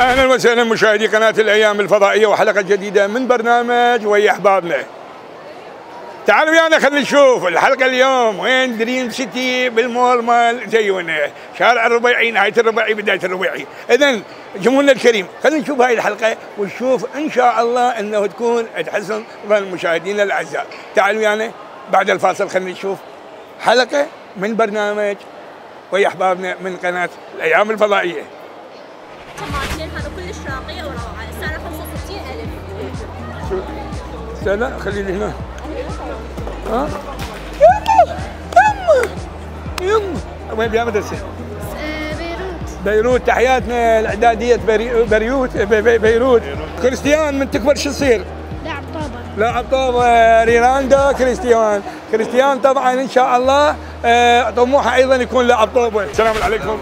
اهلا وسهلا مشاهدي قناه الايام الفضائيه وحلقه جديده من برنامج ويا احبابنا. تعالوا ويانا خلينا نشوف الحلقه اليوم وين دريم سيتي بالمول مال زيونا، شارع الربيعي، نهايه الربيعي، بدايه الربيعي. اذا جمهورنا الكريم خلينا نشوف هاي الحلقه ونشوف ان شاء الله انه تكون تحسن ظن مشاهدينا الاعزاء. تعالوا ويانا بعد الفاصل خلينا نشوف حلقه من برنامج ويا احبابنا من قناه الايام الفضائيه. هذا كلش راقي وروعه، السعر 65000. شو؟ استنى خليني هنا. ها؟ يما يما وين بيها مدرسة؟ بيروت. بيروت، تحياتنا الاعدادية بيروت. بيروت كريستيان من تكبر شو تصير؟ لاعب طابة. لاعب طابة، رينالدو، كريستيان. كريستيان طبعا ان شاء الله طموحه ايضا يكون لاعب طابة. السلام عليكم.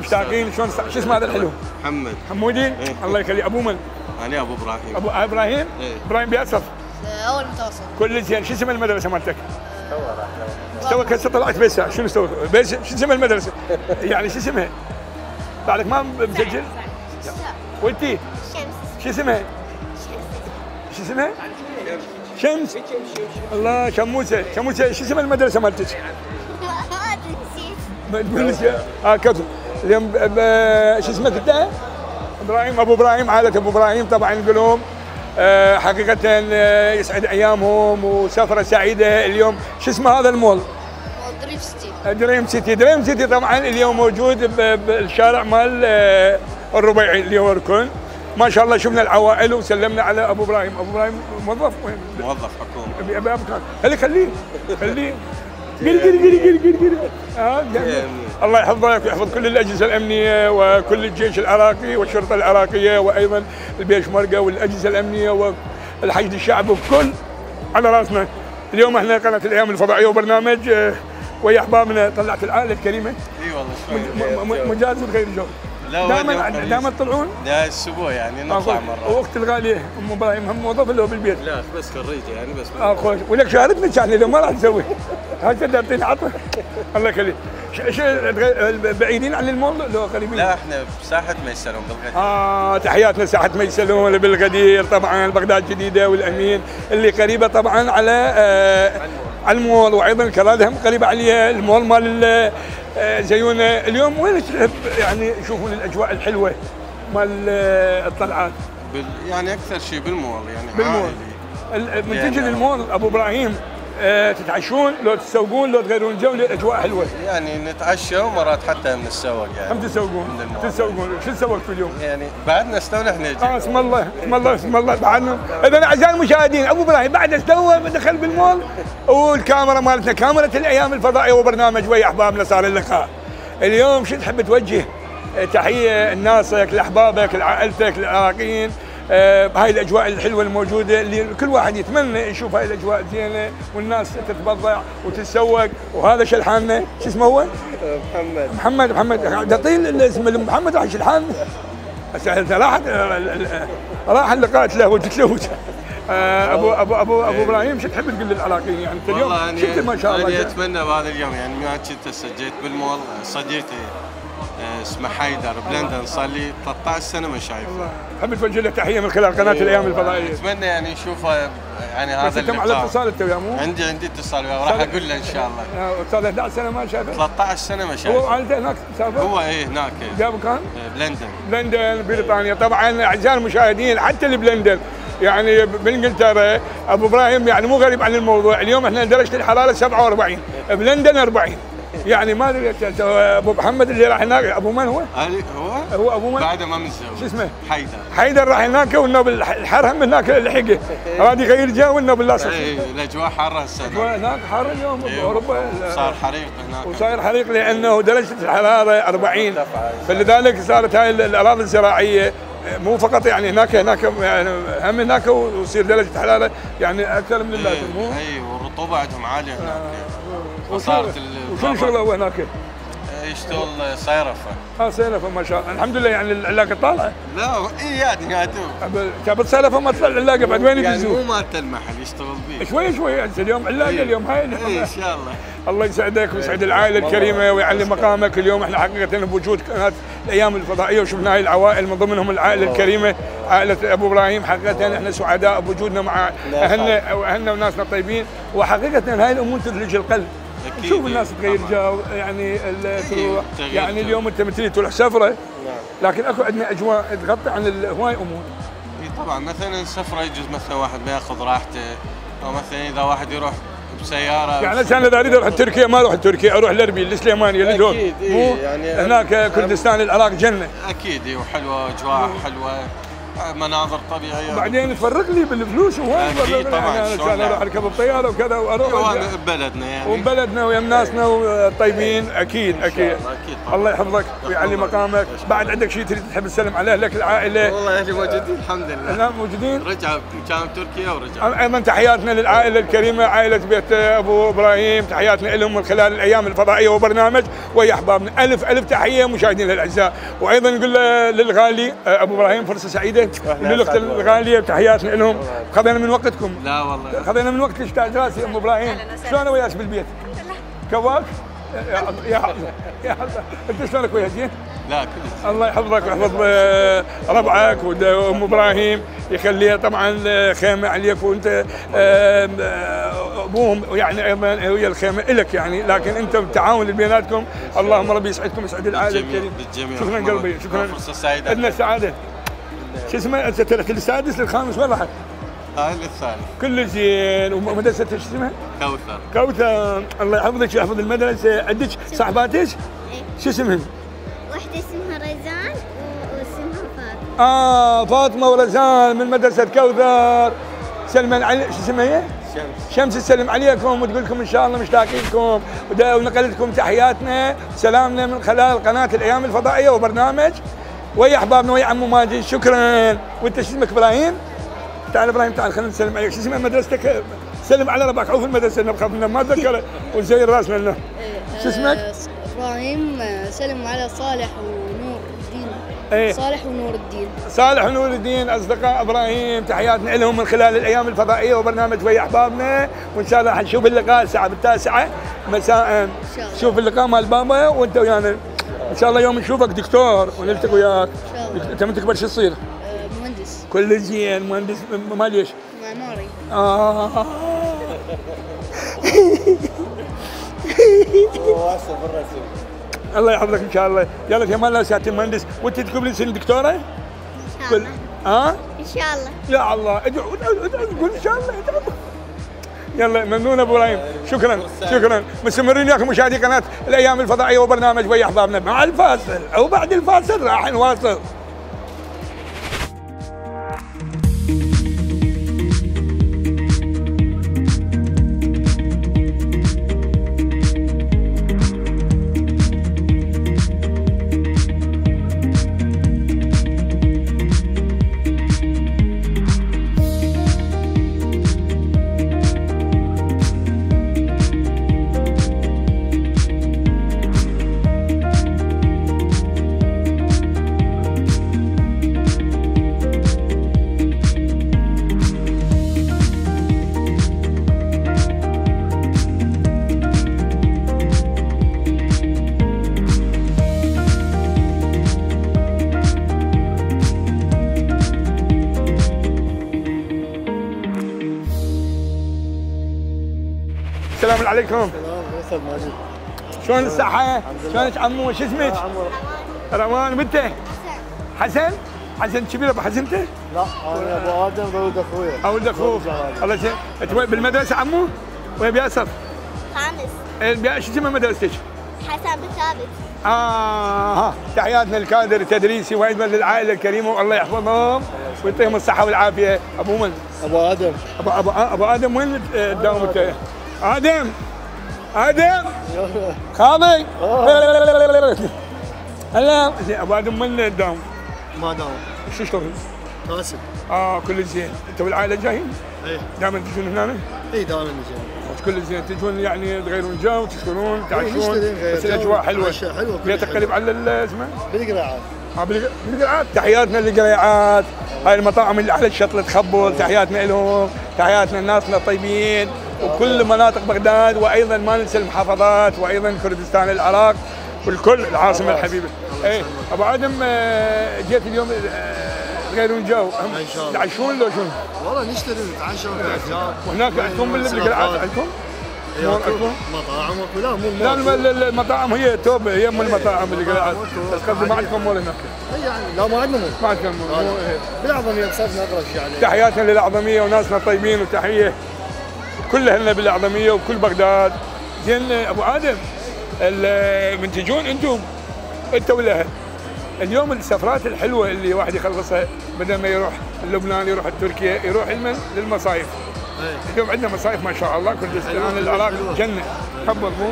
مشتاقين. شلون شو اسمه هذا الحلو؟ محمد حمودي. إيه؟ الله يخليك. ابو من؟ انا ابو ابراهيم. ابو ابراهيم؟ إيه؟ ابراهيم بيأسف؟ اول متوسط. كل زين. شو اسم المدرسه مالتك؟ توك هسه طلعت بس. شنو استوى؟ بس شو اسم المدرسه؟ يعني شو اسمها؟ بعدك ما مسجل؟ وانتي؟ شمس. شو اسمها؟ شمس. شو اسمها؟ شمس. الله شموسه. شموسه شو اسم المدرسه مالتك؟ ما ادري. نسيت. ما تقول لي. اليوم شو اسمك انت؟ ابراهيم. ابو ابراهيم، عائله ابو ابراهيم طبعا نقولهم حقيقه يسعد ايامهم وسفره سعيده اليوم. شو اسم هذا المول؟ دريم سيتي. دريم سيتي، دريم سيتي طبعا اليوم موجود بالشارع مال الربيعي اللي هو الركن. ما شاء الله شفنا العوائل وسلمنا على ابو ابراهيم. ابو ابراهيم موظف وين؟ موظف حكومي. ابي ابكر. خليه خليه. قل قل قل قل قل قل. الله يحفظك ويحفظ كل الاجهزه الامنيه وكل الجيش العراقي والشرطه العراقيه وايضا البيشمركه والاجهزه الامنيه والحشد الشعبي وكل على راسنا. اليوم احنا قناه الايام الفضائيه وبرنامج ويا احبابنا. طلعت العائله الكريمه. اي والله مجاز الخير جو. دائما تطلعون؟ لا الاسبوع يعني نطلع مره. وقت الغاليه ام ابراهيم هم موظف اللي هو بالبيت؟ لا بس خريج يعني بس. خوش ولك شهادتنا كان اذا ما راح تسوي هسه دابتين عطر. الله يخليك. بعيدين عن المول لو قريبين؟ لا احنا بساحه ميسلون بالغدير. تحياتنا ساحه ميسلون بالغدير طبعا، بغداد الجديده والامين اللي قريبه طبعا على على المول، وايضا الكرادهم قريبه عليها المول مال زيونا. اليوم وين يعني يشوفون الاجواء الحلوه مال الطلعات؟ يعني اكثر شيء بالمول يعني. بالمول من تجي للمول ابو ابراهيم تتعشون لو تسوقون لو تغيرون جو الاجواء حلوه؟ يعني نتعشى ومرات حتى من السوق يعني. هم تسوقون؟ تسوقون. شو سوقتوا اليوم؟ يعني بعدنا استوى احنا نجي. اسم الله اسم الله اسم الله بعدنا. اذا اعزائي المشاهدين ابو ابراهيم بعد استوى دخل بالمول والكاميرا مالتنا كاميرا الايام الفضائيه وبرنامج ويا احبابنا صار اللقاء. اليوم شو تحب توجه تحيه لناسك لاحبابك لعائلتك للعراقيين بهاي الاجواء الحلوه الموجوده اللي كل واحد يتمنى يشوف هاي الاجواء زينه والناس تتبضع وتتسوق وهذا شلحاننا شو اسمه هو؟ محمد. محمد محمد تعطين اسم محمد راح شلحان هسه راح اللقاء له وتتلوج. ابو ابو ابو ابو ابراهيم شو تحب تقول للعراقيين يعني انت اليوم؟ والله شفت ما شاء الله. انا اتمنى بهذا اليوم يعني ما كنت سجلت بالمول صديقتي اسمه حيدر بلندن صار لي 13 سنه ما شايفه. حب توجه له تحيه من خلال قناه الايام الفضائيه. اتمنى يعني نشوفه يعني هذا بس انت على اتصال انت وياه مو؟ عندي اتصال وياه وراح اقول له ان شاء الله. صار له 11 سنه ما شايفه؟ 13 سنه ما شايفه. هو عائلته هناك سافر؟ هو ايه هناك. جاب كان؟ بلندن. بلندن بريطانيا طبعا اعزائي المشاهدين حتى اللي بلندن يعني بانجلترا ابو ابراهيم يعني مو غريب عن الموضوع. اليوم احنا درجه الحراره 47 بلندن 40 يعني ما ادري. ابو محمد اللي راح هناك ابو من هو؟ هو ابو من؟ بعد ما متزوج. شو اسمه؟ حيدر. حيدر راح هناك والنوب الحر هم هناك لحقه. هذا يغير جو والنوب لاصق. اي الاجواء حاره هسه. الاجواء هناك حاره اليوم باوروبا. صار حريق هناك. وصاير حريق لانه درجه الحراره 40 فلذلك صارت هاي الاراضي الزراعيه مو فقط يعني هناك يعني هم هناك وتصير درجه حراره يعني اكثر من اللازم مو؟ اي والرطوبه عندهم عاليه هناك. وصارت وشنو شغله هو هناك؟ يشتغل صيرفه. صيرفه ما شاء الله، الحمد لله يعني العلاقه طالعه. لا اي يعني هاتوه. جابت صيرفه ما تطلع العلاقه بعد وين يدزوه؟ يعني مو مالته المحل يشتغل بيه. شوي شوي اليوم علاقه اليوم هاي اي ان شاء الله. الله يسعدك ويسعد العائله الكريمه ويعلي مقامك. اليوم احنا حقيقه بوجود قناه الايام الفضائيه وشفنا هاي العوائل، من ضمنهم العائله الكريمه عائله ابو ابراهيم. حقيقه احنا سعداء بوجودنا مع اهلنا وناسنا الطيبين، وحقيقه هاي الامور تثلج القلب. شوف الناس تغير جو، يعني تروح، يعني اليوم انت مثلي تروح سفره، لكن اكو عندنا اجواء تغطي عن هواي امور. طبعا مثلا السفره يجوز مثلا واحد بياخذ راحته، او مثلا اذا واحد يروح بسياره، يعني مثلا اذا اريد اروح تركيا ما اروح تركيا، اروح الاربيل، السليمانيه، لدهون، اكيد إيه يعني هناك كردستان العراق جنه اكيد. إيه وحلوه اجواء حلوه، مناظر طبيعيه، بعدين تفرق لي بالفلوس وهاي. اكيد طبعا انا اركب الطياره وكذا واروح ببلدنا، يعني وبلدنا ويا ناسنا وطيبين. اكيد اكيد الله يحفظك ويعلي مقامك. بعد عندك شيء تريد تحب تسلم عليه لك العائله؟ والله اهلي موجودين الحمد لله. لا موجودين، رجعوا كانوا بتركيا ورجعوا. ايضا تحياتنا للعائله الكريمه، عائله بيت ابو ابراهيم، تحياتنا لهم من خلال الايام الفضائيه وبرنامج ويا احبابنا. الف الف تحيه مشاهدينا الاعزاء، وايضا نقول للغالي ابو ابراهيم فرصه سعيده، للاخت الغاليه تحياتنا لهم. خذينا من وقتكم. لا والله خذينا من وقتك تاج راسي ام ابراهيم. شلون وياك بالبيت؟ كواك؟ يا حظك يا حظك. انت شلونك ويا زين؟ لا كلش الله يحفظك ويحفظ ربعك وام ابراهيم يخليها طبعا خيمه عليك، وانت ابوهم يعني ايضا هي الخيمه لك يعني، لكن انت بالتعاون بيناتكم. اللهم ربي يسعدكم ويسعد العائله الكريمه. شكرا قلبي، شكرا. فرصه سعيده عندنا سعاده. شو اسمه انت السادس للخامس وين رحت؟ الثالث. كل زين. ومدرسة شو اسمها؟ كوثر. كوثر الله يحفظك ويحفظ المدرسة. عندك صاحباتك؟ شو اسمهم؟ واحدة اسمها رزان واسمها فاطمة. فاطمة ورزان من مدرسة كوثر. سلمى علي شو اسمها هي؟ شمس تسلم عليكم وتقول لكم ان شاء الله مشتاقينكم، ونقلتكم تحياتنا سلامنا من خلال قناة الايام الفضائية وبرنامج ويا احبابنا ويا عمو ماجد. شكرا. وانت شو اسمك ابراهيم؟ تعال ابراهيم تعال خلينا نسلم عليك. شو اسم مدرستك؟ سلم على ربعك عوف المدرسه لانه ما اتذكره ونزين راسنا لنا. شو اسمك؟ ابراهيم. سلم على صالح ونور الدين. صالح ونور الدين. صالح ونور الدين اصدقاء ابراهيم، تحياتنا لهم من خلال الايام الفضائيه وبرنامج ويا احبابنا، وان شاء الله حنشوف اللقاء الساعه 9 مساء ان شاء الله. شوف اللقاء مال بابا وانت ويانا ان شاء الله. يوم نشوفك دكتور ونلتقي وياك. ان شاء الله. انت من تكبر شو تصير؟ مهندس. كل زين. مهندس مال ايش؟ معماري. واثق بالرسم. الله يحفظك ان شاء الله. يلا في امان الله سعاده المهندس. وانت تكبرين تصيرين دكتوره؟ ان شاء الله. ان شاء الله. يا الله ادعو ادعو قول ان شاء الله ادعو. يلا ممنون ابو ابراهيم. شكرا شكرا. مستمرين وياكم مشاهدي قناه الايام الفضائيه وبرنامج ويا احبابنا. مع الفاصل او بعد الفاصل راح نواصل. السلام عليكم. السلام ماجد. شلون الصحة؟ شلونك عمو؟ شو اسمك؟ روان. وانت؟ حسن. حسن؟ حسن كبير ابو حسن انت؟ لا انا ابو ادم ولد اخويا. ولد اخوك. الله يسلمك. انت بالمدرسة عمو؟ وين بيصف؟ خامس. شو اسم مدرستك؟ حسن بن ثابت. تحياتنا للكادر التدريسي وايضا للعائلة الكريمة والله يحفظهم ويعطيهم الصحة والعافية. ابو من؟ ابو ادم. ابو ادم وين تداوم انت؟ آدم آدم خاضي. هلا ابو آدم من داوم؟ ما داوم. شو شغل؟ راسم. كل زين. انت والعائله جايين؟ ايه دائما تجون هنا؟ ايه دائما نجي. كل زين تجون يعني تغيرون جو تسكنون تعشون بس الاجواء حلوه. هي تقريب على الازمه؟ بالقريعات. بالقريعات. تحياتنا للقريعات، هاي المطاعم اللي على الشط اللي تخبل، تحياتنا لهم، تحياتنا لناسنا الطيبين وكل مناطق بغداد، وايضا ما ننسى المحافظات وايضا كردستان العراق والكل العاصمه الحبيبه. ايه ابو عدم جيت اليوم غير جو تعشون لو شنو؟ والله نشتري نتعشى ونتعشى. وهناك عندكم بالقرعات عندكم؟ مطاعم وكلام لا المطاعم هي توب هي ام المطاعم اللي قاعد ما عندكم ولا هناك يعني لا ما عندنا ما عندكم بالاعظميه صرنا اغرب شيء عليه. تحياتنا للاعظميه وناسنا طيبين وتحيه كل اهلنا بالاعظميه وكل بغداد. زين ابو عادل من تجون انتم انت والاهل اليوم السفرات الحلوه اللي واحد يخلصها بدل ما يروح لبنان يروح تركيا يروح للمصايف. اليوم عندنا مصايف ما شاء الله كنت استلان العراق جنه حبه مو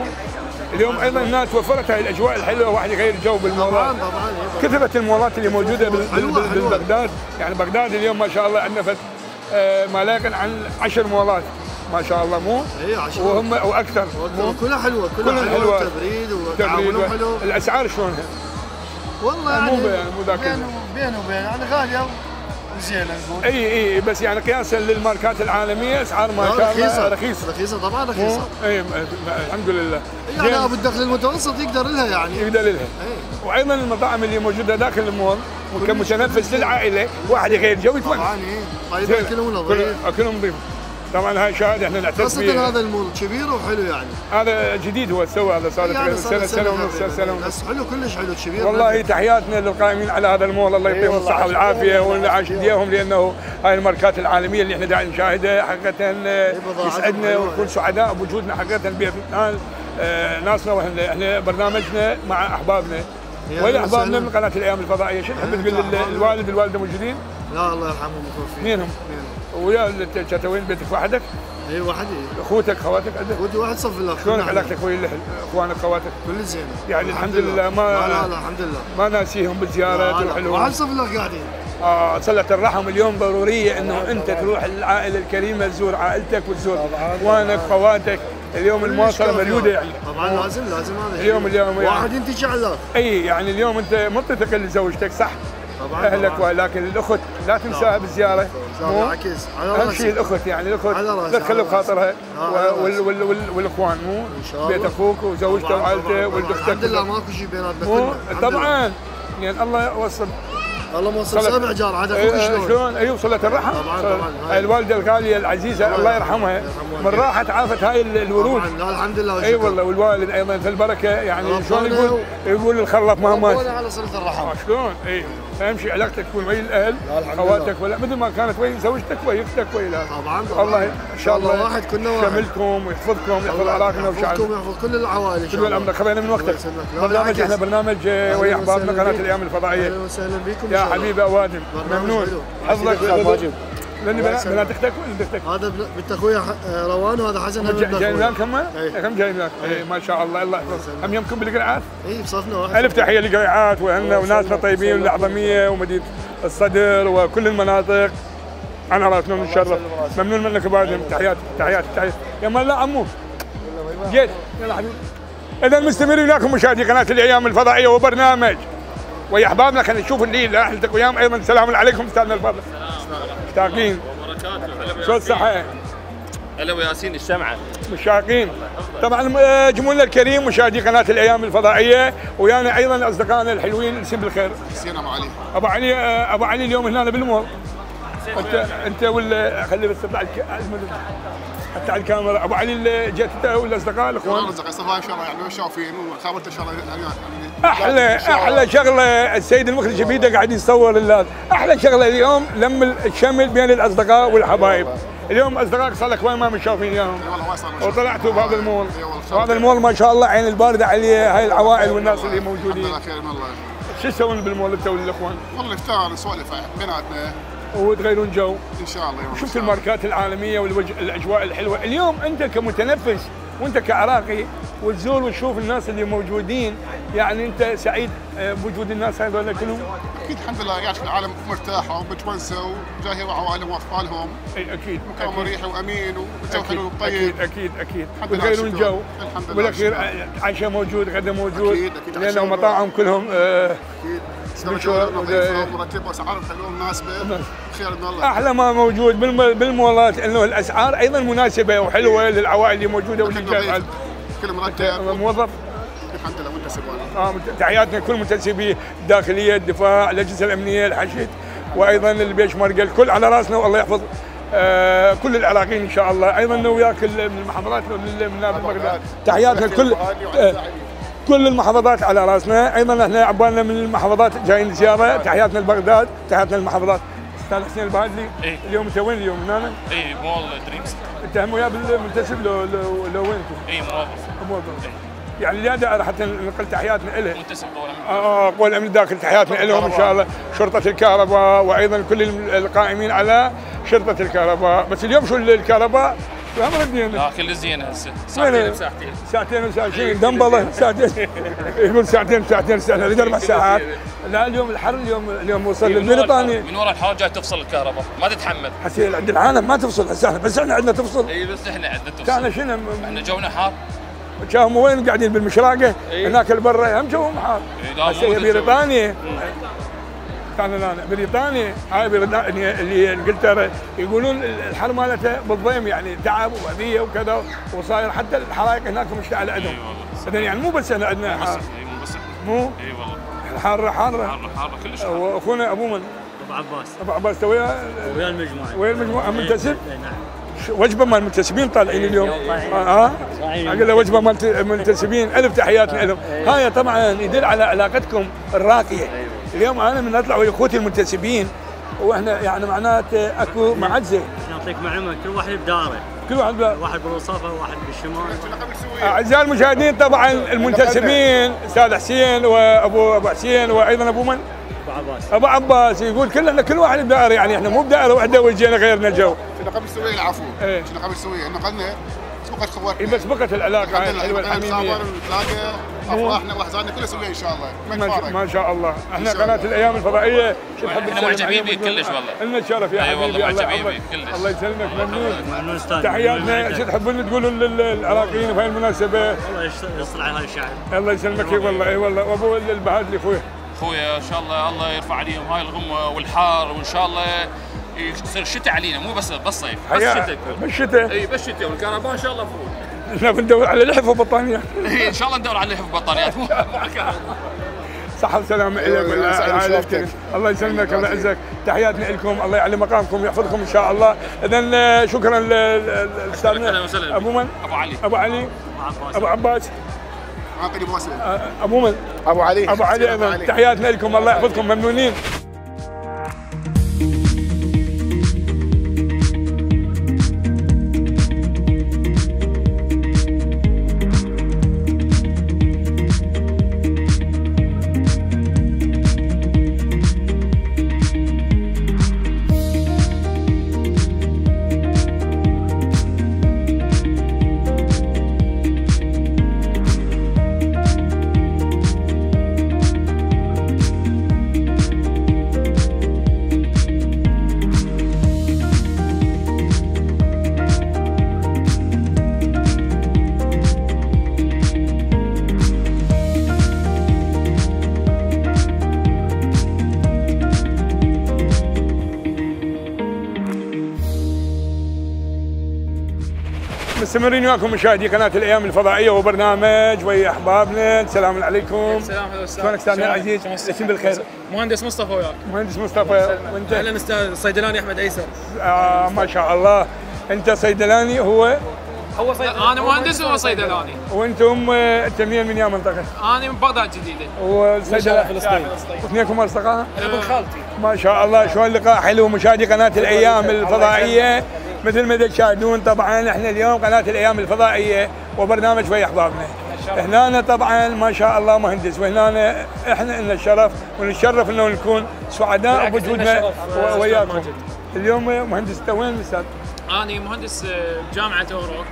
اليوم ايضا هنا توفرت هاي الاجواء الحلوه واحد يغير جو بالمولات كثرت المولات اللي موجوده ببغداد يعني بغداد اليوم ما شاء الله عندنا ما لا يقل عن 10 مولات ما شاء الله مو وهم واكثر كلها حلوه كلها حلوه تبريد وتعاون حلو. الاسعار شلونها؟ والله يعني مو ذاك بينه وبين يعني غاليه زينه نقول اي بس يعني قياسا للماركات العالميه اسعار ما شاء الله رخيصه طبعا رخيصه اي الحمد لله يعني ابو الدخل المتوسط يقدر لها يعني يقدر لها أي. وايضا المطاعم اللي موجوده داخل المول كمتنفس للعائله واحد يغير جو يتونس طبعا اي طيب اكلهم نظيف اكلهم نظيف طبعا هاي شهاده احنا نعتز بيها خاصه هذا المول كبير وحلو يعني هذا جديد هو سوى هذا صار تقريبا سنه ونص سنه ونص بس حلو كلش حلو كبير والله تحياتنا للقائمين على هذا المول الله يعطيهم الصحه والعافيه ونعاش ايديهم لانه هاي الماركات العالميه اللي احنا قاعد نشاهدها حقيقه يسعدنا ونكون سعداء بوجودنا حقيقه بافغانستان ناسنا واحنا برنامجنا مع احبابنا ويا احبابنا من قناه الايام الفضائيه شو تحب تقول للوالد والوالده موجودين؟ لا الله يرحمهم ويكون مينهم؟ ويا انت تتوين بيتك وحدك؟ اي وحدي اخوتك خواتك عندك؟ اخوتي واحد صف الاخ شلون علاقتك ويا اخوانك خواتك؟ كل زين يعني الحمد لله ما لا لا الحمد لله ما ناسيهم بالزيارات والحلوه واحد صف الاخ قاعدين صلة الرحم اليوم ضرورية انه انت تروح للعائلة الكريمة تزور عائلتك وتزور اخوانك خواتك اليوم المواصلة موجودة يعني طبعا لازم هذا اليوم واحد ينتج على الاخر اي يعني اليوم انت منطقك اللي زوجتك صح؟ اهلك ولكن الاخت لا تنساها بالزياره عكس اهم شيء الاخت يعني الاخت لا تخلي بخاطرها والاخوان مو بيت اخوك وزوجته وعائلته ولد اختك الحمد لله ماكو شيء بيناتنا طبعا لان الله يوصل الله موصل 7 جار عاد اخوك شلون اي صلة الرحم طبعا الوالده الغاليه العزيزه الله يرحمها من راحت عافت هاي الورود طبعا الحمد لله اي والله والوالد ايضا في البركه يعني شلون يقول الخلف ما مات على صلة الرحم شلون اي اهم شيء علاقتك تكون ويا الاهل خواتك ولا مثل ما كانت ويا زوجتك ويا اختك ويا طبعا الله ان شاء الله واحد كلنا واحد يشملكم ويحفظكم ويحفظ عراقنا وشعبكم ويحفظ كل العوائل كل الامر خذينا من وقتك برنامج احنا برنامج ويا احبابنا قناه الايام الفضائيه اهلا وسهلا بكم يا حبيبي اوادم ممنون حفظك واجب لاني بنات اختك ولا اختك؟ هذا بنت اخويا روان وهذا حسن جاي وياك هم؟ هم جاي وياك ما شاء الله الله يحفظهم هم يمكم بالقريعات؟ اي بصفنا واحد الف تحيه للقريعات واهلنا وناسنا طيبين والاعظميه ومدينه الصدر وكل المناطق انا راسنا نتشرف ممنون منك ابو عادل تحياتي يا مال لا عمو جيت يلا حبيبي اذا مستمرين وياكم مشاهدي قناه الايام الفضائيه وبرنامج ويا احبابنا خلينا نشوف الليل اهلتك وياهم ايضا السلام عليكم استاذنا الفضل مشتاقين شو الصحة؟ هلا ويا ياسين الشمعة مشتاقين طبعا جمهورنا الكريم مشاهدي قناة الأيام الفضائية ويانا أيضا أصدقائنا الحلوين نسيم بالخير حسين أبو علي أبو علي اليوم هنا بالمول أنت ولا خلي بس تطلع حتى على الكاميرا أبو علي جيت أنت والأصدقاء الأخوان الأصدقاء صفاء إن شاء الله يعني شايفين وخابرته إن شاء الله أحلى شغلة السيد المخرج بيده قاعد يصور اللازم أحلى شغلة اليوم لم الشمل بين الأصدقاء والحبايب اليوم أصدقائك صار لك وين ما مشافين إياهم وطلعتوا بهذا المول وهذا المول ما شاء الله عين الباردة عليه هاي العوائل والناس اللي موجودين الحمد لله خير والله شو تسوون بالمول أنت والأخوان؟ والله نفتار نسولف بيناتنا وتغيرون جو ان شاء الله وشفت الماركات العالميه والاجواء الحلوه اليوم انت كمتنفس وانت كعراقي وتزور وتشوف الناس اللي موجودين يعني انت سعيد بوجود الناس هذول كلهم اكيد الحمد لله قاعد في العالم مرتاحه ومتونسه وجايه وعوائلهم واطفالهم اي اكيد مكان مريح وامين وجو حلو وطيب اكيد وتغيرون جو بالاخير عشاء موجود غدا موجود أكيد لانه مطاعم كلهم اكيد مرتبه واسعار حلوه مناسبه خير من الله احلى ما موجود بالمولات انه الاسعار ايضا مناسبه وحلوه للعوائل اللي موجوده واللي كل مرتب موظف الحمد لله وانت تحياتنا لكل منتسبي الداخليه، الدفاع، الاجهزه الامنيه، الحشد، وايضا البيش مرقل، الكل على راسنا والله يحفظ كل العراقيين ان شاء الله، ايضا وياك من المحافظات من بغداد، تحياتنا لكل كل المحافظات على راسنا، ايضا احنا عبالنا من المحافظات جايين زياره، تحياتنا لبغداد، تحياتنا للمحافظات. استاذ حسين البهادلي اليوم انت وين اليوم هنا؟ اي مول دريم سيتي. انت هم وياه بالمنتسب لو وين انت؟ اي موظف. يعني لهذا حتى نقل تحياتنا له. منتسب قوى الامن. قوى الامن الداخلي تحياتنا لهم ان شاء الله، شرطه الكهرباء وايضا كل القائمين على شرطه الكهرباء، بس اليوم شو الكهرباء؟ كل زينه هسه ساعتين دنبله ساعتين يقول ساعتين بدي 4 ساعات. لا اليوم الحر اليوم وصل للبريطاني من وراء الحر جاي تفصل الكهرباء ما تتحمل. حسين عند العالم ما تفصل هسه بس احنا عندنا تفصل. اي بس احنا عندنا تفصل. كان شنو احنا جونا حار. شافوا وين قاعدين بالمشراقه هناك البرة هم جوهم حار. هسه بريطانيا كان انا بريطانيا هاي بريطانيا اللي انجلترا يقولون الحر مالته بالضيم يعني تعب واذيه وكذا وصاير حتى الحرائق هناك مشتعله عندهم. اي والله. اذا يعني مو بس انا عندنا حار. مو اي والله. حاره كلش حاره. واخونا ابو من؟ ابو عباس ويا المجموعه. منتسب؟ نعم. وجبه مال منتسبين طالعين اليوم. اقول له وجبه مال منتسبين 1000 تحياتنا لهم. هاي طبعا يدل على علاقتكم الراقيه. اليوم انا من اطلع ويا اخوتي المنتسبين واحنا يعني معناته اكو معزه. يعطيك معلومه كل واحد بداره. واحد بالوصافه واحد بالشمال. اعزائي المشاهدين طبعا المنتسبين استاذ حسين وابو حسين وايضا ابو من؟ ابو عباس يقول كل واحد بدائره، يعني احنا مو بدائره واحده وجينا غيرنا جو. كنا قبل سوينا العفو. كنا قبل سوينا نقلنا سبقت خواتنا. اي سبقت العلاقه هاي الحلوه الحميميه. افراحنا واحزاننا كله سوينا ان شاء الله. ما شاء الله، احنا قناه الايام الفضائيه احنا معجبين بيك كلش والله. لنا الشرف يا حبيبي. والله معجبين بيك كلش. الله يسلمك ممنون. تحياتنا شو تحبون تقولون للعراقيين بهاي المناسبه؟ الله يستر على هاي الشعب. الله يسلمك. اي والله اي والله. وابو البهادلي اخويا ان شاء الله يرفع عليهم هاي الغمه والحار وان شاء الله يصير شتاء علينا مو بس صيف بس شتاء. بس شتاء والكهرباء ان شاء الله فوق. احنا بندور على لحف وبطانيات. ان شاء الله ندور على لحف وبطانيات مو على الكهرباء. صحة وسلامة لك ولعائلتك. الله يسلمك الله يعزك. تحياتنا لكم الله يعلي مقامكم ويحفظكم ان شاء الله. اذا شكرا للاستاذنا ابو من؟ ابو علي ابو عباس ابو من؟ ابو علي ايضا. تحياتنا لكم الله يحفظكم ممنونين. مستمرين وياكم مشاهدي قناه الايام الفضائيه وبرنامج ويا احبابنا. السلام عليكم. السلام عليكم. شلونك استاذنا العزيز؟ مساكين بالخير. مهندس مصطفى وياك. وانت؟ اهلا استاذ. صيدلاني احمد ايسر. ما شاء الله. انت صيدلاني هو صيدلاني. انا مهندس وهو صيدلاني. وانتم تمين من يا منطقه؟ انا من بغداد الجديده. وصيدلاني فلسطين. اثنينكم اصدقاء؟ انا ابن خالتي. ما شاء الله. شلون لقاء حلو مشاهدي قناه الايام الفضائيه. مثل ما تشاهدون طبعا احنا اليوم قناه الايام الفضائيه وبرنامج ويا احبابنا. هنا طبعا ما شاء الله مهندس، وهنا احنا لنا الشرف ونتشرف انه نكون سعداء بوجودنا وياكم. اليوم مهندس انت وين الاستاذ؟ انا مهندس بجامعه اوروك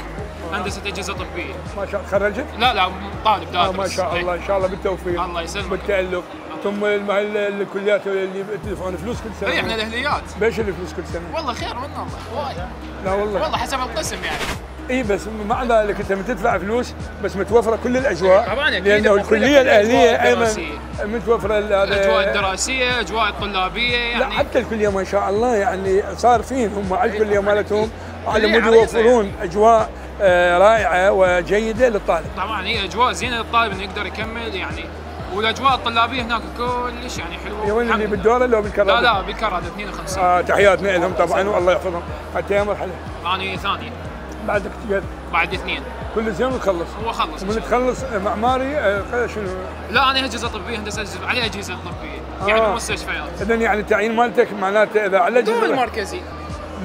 هندسه اجهزه طبيه. ما شاء الله. تخرجت؟ لا طالب دارس. ما شاء الله ان شاء الله بالتوفيق. الله يسلمك. بالتالق. ثم الكليات اللي تدفعون فلوس كل سنه. اي احنا الاهليات. بيش الفلوس كل سنه؟ والله خير من الله وايد. لا والله حسب القسم يعني. اي بس مع ذلك انت بتدفع فلوس بس متوفره كل الاجواء طبعا، لانه الكليه الاهليه ايضا متوفره الاجواء الدراسيه، اجواء الطلابيه يعني. لا حتى الكليه ما شاء الله يعني صار فيهم هم على الكليه مالتهم على مود يوفرون اجواء رائعه وجيده للطالب. طبعا هي اجواء زينه للطالب انه يقدر يكمل يعني، والاجواء الطلابيه هناك كلش يعني حلوه. يا وين اللي بالدوره لو بالكرادة؟ لا لا بالكرادة 52. تحياتنا لهم طبعا والله يحفظهم. حتى يا مرحله؟ انا ثانيه. بعدك تقعد؟ بعد اثنين. كل زين ونخلص. هو خلص. ومن تخلص معماري شنو؟ لا انا اجهزه طبيه، هندسه اجهزه علي اجهزه طبيه يعني مستشفيات. اذا يعني التعيين مالتك معناته اذا على اجهزه نقول مركزي.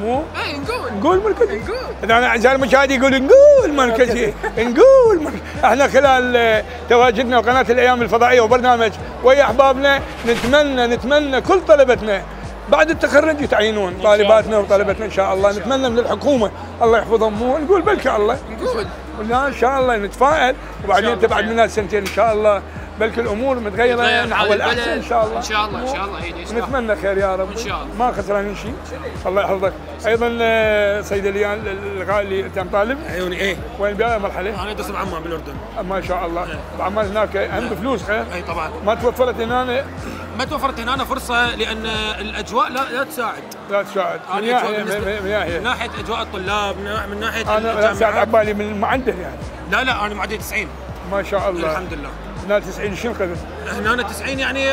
مو؟ اي نقول. نقول مركزي. نقول. اذا انا عشان المشاهد يقول نقول مركزي. نقول مركزي. احنا خلال تواجدنا وقناه الايام الفضائيه وبرنامج ويا احبابنا نتمنى كل طلبتنا بعد التخرج يتعينون، طالباتنا وطالبتنا ان شاء الله، نتمنى من الحكومه الله يحفظهم، مو نقول بلكي الله نقول ان شاء الله نتفائل، وبعدين انت بعد منها سنتين ان شاء الله بلكي الامور متغيره نحو الاحسن ان شاء الله. ان شاء الله ان شاء الله نتمنى خير يا رب ان شاء الله، ما خسرانين شيء الله يحفظك. ايضا سيدة ليان الغالي انت طالب؟ عيوني ايه. وين مرحله؟ انا ادرس بعمان بالاردن. ما شاء الله بعمان هناك هم فلوس خير. اي طبعا. ما توفرت هنا فرصه لان الاجواء لا تساعد. لا تساعد من ناحيه اجواء الطلاب، من ناحيه انا لا تساعد على بالي من معدل يعني. لا انا معدلي 90 ما شاء الله الحمد لله. هنا 90 شنو قبل؟ هنا 90 يعني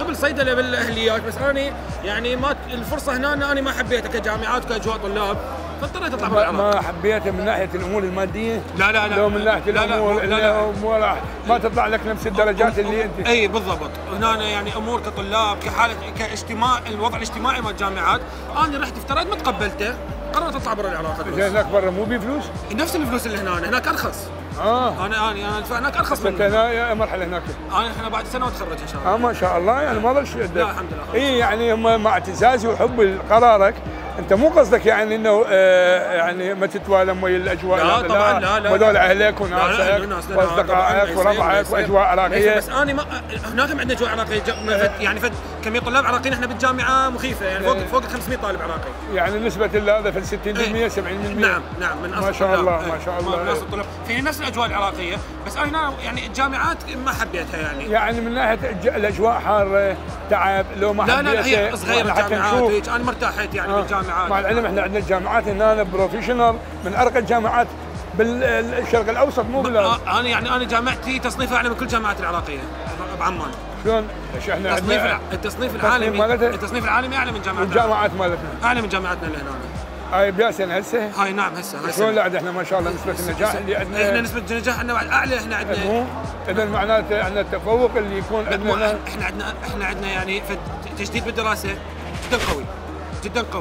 قبل صيدله بالاهليات، بس انا يعني ما الفرصه هنا انا ما حبيتها كجامعات وكاجواء طلاب، فاضطريت اطلع برا. ما حبيتها من ناحيه الامور الماديه؟ لا لو من ناحيه الامور لا ما تطلع لك نفس الدرجات اللي انت. اي بالضبط. هنا يعني امور كطلاب كحاله كاجتماع، الوضع الاجتماعي مال الجامعات، انا رحت افترضت ما تقبلته، قررت اطلع برا العراق. هناك برا مو بفلوس؟ نفس الفلوس اللي هناك ارخص. انا ادفع هناك ارخص من هنا. مرحله هناك انا بعد سنه واتخرج ان شاء الله. ما شاء الله يعني ما ضل شيء عندك. لا الحمد لله. اي يعني مع اعتزازي وحب قرارك انت، مو قصدك يعني انه يعني ما تتوالم ويا الاجواء. لا طبعا لا هذول اهلك وناسك واصدقائك وربعك واجواء عراقيه. بس انا ما هناك عندنا اجواء عراقيه يعني فد كميه طلاب عراقيين احنا بالجامعه مخيفه يعني فوق 500 طالب عراقي يعني نسبه هذا في 60% 70%. نعم من اصل الطلاب. ما شاء الله من اصل الطلاب في نفس الاجواء العراقيه، بس انا يعني الجامعات ما حبيتها يعني من ناحيه الاجواء حاره تعب لو ما حبيتها. لا هي صغيره الجامعات انا ما ارتحت يعني بالجامعات. مع العلم احنا عندنا الجامعات هنا بروفيشنال من ارقى الجامعات بالشرق الاوسط مو انا جامعتي تصنيفها اعلى من كل الجامعات العراقيه بعمان. شلون؟ احنا التصنيف العالمي اعلى من الجامعات مالتنا، اعلى من جامعاتنا اللي هنا. هاي بياسين هسه؟ هاي نعم هسه. شلون بعد احنا ما شاء الله نسبه النجاح اللي عندنا، احنا نسبه النجاح عندنا بعد اعلى. احنا عندنا اذا معناته عندنا التفوق اللي يكون عندنا. احنا عندنا يعني تجديد بالدراسه جدا قوي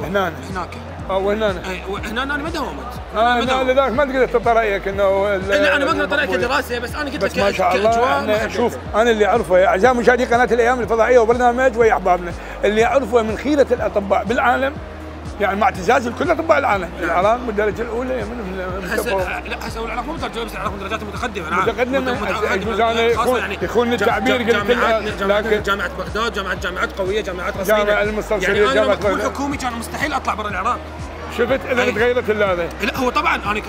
هناك وهنا انا ما داومت. انا لذلك ما تقدر تعطي رايك انه انا ما اقدر طلعت كدراسه، بس انا قلت لك كاجواء. شوف انا اللي اعرفه يا اعزائي مشاهدي قناه الايام الفضائيه وبرنامج ويا احبابنا، اللي اعرفه من خيره الاطباء بالعالم يعني مع اعتزاز لكل اطباء العالم، العراق بالدرجه الاولى هسه العراق مو بالدرجه بس العراق درجات متقدمه. متقدمه يكون التعبير جامعه بغداد، جامعات قويه، جامعات رسميه، جامعه المستنصريه، جامعه بغداد. حكومي كان مستحيل اطلع برا العراق. شفت اذا تغيرت هذا؟ لا هو طبعا انا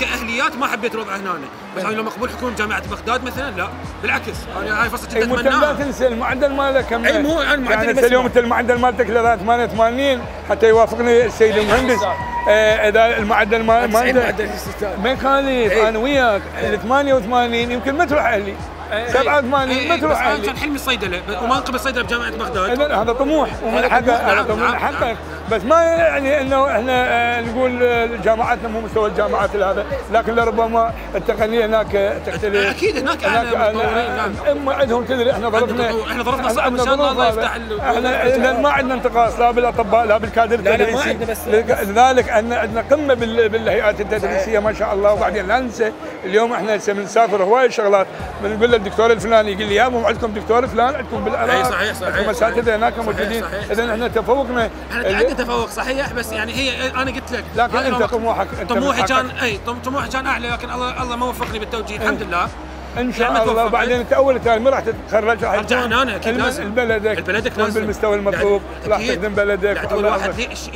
كاهليات ما حبيت الوضع هنا، بس انا لو مقبول حكومه جامعه بغداد مثلا لا بالعكس انا هاي فرصه جدا اتمناها. لا تنسى المعدل ماله كم اي مو انا المعدل بس اليوم انت المعدل مالتك 88 حتى يوافقني السيد المهندس. اذا المعدل ما يخالف انا وياك 88 يمكن ما تروح اهلي 87 ما تروح اهلي. كان حلمي الصيدله وما انقبل صيدله بجامعه بغداد. هذا طموح ومن حقك، بس ما يعني انه احنا نقول جامعاتنا مو مستوى الجامعات هذا، لكن لربما التقنيه هناك تختلف. اكيد هناك اما عندهم تدري احنا ظرفنا صعب ان شاء الله الله يفتح. احنا ما عندنا انتقاص لا بالاطباء لا بالكادر التدريسي، لذلك عندنا قمه بالهيئات التدريسيه ما شاء الله. وبعدين لا ننسى اليوم احنا بنسافر هواي شغلات، بنقول للدكتور الفلاني يقول لي يا مو عندكم دكتور فلان عندكم بالعراق. صحيح عندكم اساتذه هناك موجودين. اذا احنا تفوقنا تفوق صحيح، بس يعني هي انا قلت لك لكن انت طموحك طموحي كان اعلى، لكن الله ما وفقني بالتوجيه الحمد لله. ان شاء الله. وبعدين انت اول ثاني ما راح تتخرج، راح ترجع هنا اكيد لازم بلدك، لازم بالمستوى المطلوب، راح تخدم بلدك.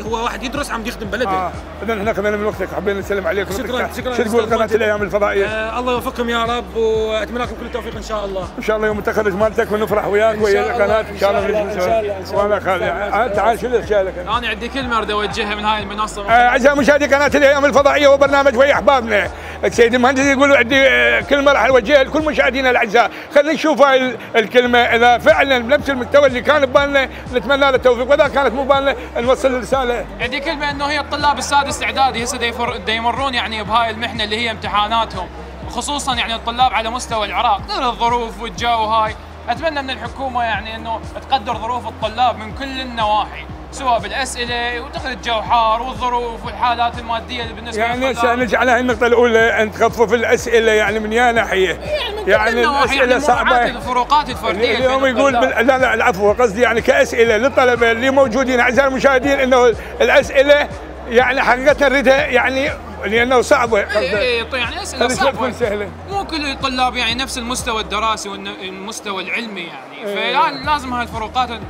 هو واحد يدرس عم يخدم بلده. اذا احنا خذينا من وقتك، حابين نسلم عليكم. شكرا شكرا. شو تقول قناه الايام الفضائيه؟ الله يوفقكم يا رب، واتمنى لكم كل التوفيق ان شاء الله. ان شاء الله يوم التخرج مالتك ونفرح وياك ويا القناه ان شاء الله. وانا خالد تعال شو اللي شايلك؟ انا عندي كلمه اريد اوجهها من هاي المنصه. اعزائي مشاهدي قناه الايام الفضائيه وبرنامج ويا احبابنا، السيد المهندس يقول عندي كلمه راح اوجهها لكل مشاهدينا الاعزاء، خلينا نشوف هاي الكلمه اذا فعلا بنفس المستوى اللي كان ببالنا نتمنى له التوفيق، واذا كانت مو ببالنا نوصل رساله. عندي كلمه انه هي الطلاب السادس اعدادي هسه دا يمرون يعني بهاي المحنه اللي هي امتحاناتهم، خصوصا يعني الطلاب على مستوى العراق، غير الظروف والجو هاي، اتمنى من الحكومه يعني انه تقدر ظروف الطلاب من كل النواحي، سواء بالاسئله وتقرير الجوحار والظروف والحالات الماديه اللي بالنسبه يعني للطلاب. يعني سنجعل هاي النقطه الاولى ان تخفف الاسئله يعني من يا ناحيه، يعني الاسئله صعبه، الفروقات الفرديه اليوم يقول لا لا العفو، قصدي يعني كاسئله للطلبه اللي موجودين. اعزائي المشاهدين انه الاسئله يعني حقيقه نريدها يعني لانه صعبه. يعني اسئله صعبه سهله، مو كل الطلاب يعني نفس المستوى الدراسي والمستوى العلمي يعني، فلازم هاي الفروقات يعني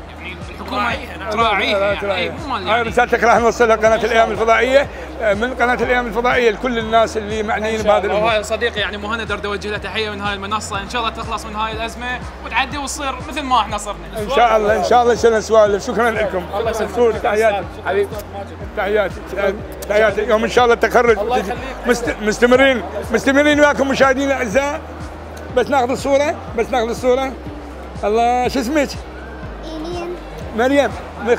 الحكومه تراعيها يعني. هاي رسالتك راح نوصلها قناه الايام الفضائيه، من قناه الايام الفضائيه لكل الناس اللي معنيين بهذا الامر. وهاي صديقي يعني مهند اريد اوجه له تحيه من هاي المنصه، ان شاء الله تخلص من هاي الازمه وتعدي وتصير مثل ما احنا صرنا ان شاء الله. ان شاء الله شلنا سوالف. شكرا لكم، الله يسلمك. تحياتي حبيبي، تحياتي تحياتي. يوم ان شاء الله التخرج مستمرين وياكم مشاهدينا الاعزاء. بس ناخذ الصوره، الله شو اسمك؟ مريم.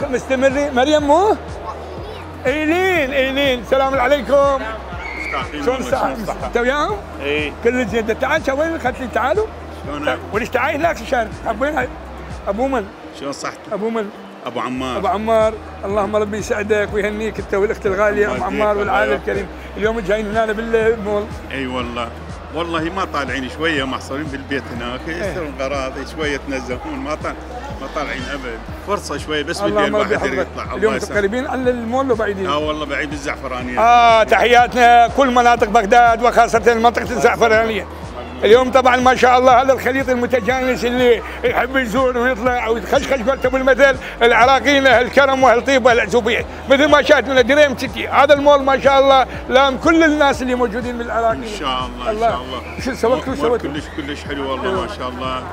مستمرين. مريم مو؟ ايلين. السلام عليكم. شلون الصحة؟ انت وياهم؟ اي كل زين. تعال وين اخذت لي؟ تعالوا. شلونك؟ وليش تعال هناك شان؟ حبينا. ابو من؟ شلون صحتك؟ ابو من؟ ابو عمار. اللهم ربي يسعدك ويهنيك انت والاخت الغاليه ام عمار والعائله الكريمه. اليوم جايين هنا بالمول. اي والله ما طالعين، شويه محصورين بالبيت هناك، يشترون غراض، شويه يتنزهون، ما طالعين ابد، فرصه شويه بس بالليل الواحد يطلع. اليوم قريبين على المول لو بعيدين؟ والله بعيد، الزعفرانيه. تحياتنا كل مناطق بغداد وخاصه منطقه الزعفرانيه. اليوم طبعا ما شاء الله هذا الخليط المتجانس اللي يحب يزور ويطلع ويتخشخش قلت بالمثل العراقيين الكرم وهالطيب وهالعزوبيه، مثل ما شاهدت من دريم سيتي هذا المول ما شاء الله لام كل الناس اللي موجودين من العراق. ان شاء الله ان شاء الله. شو سويت؟ كلش حلو والله ما شاء الله.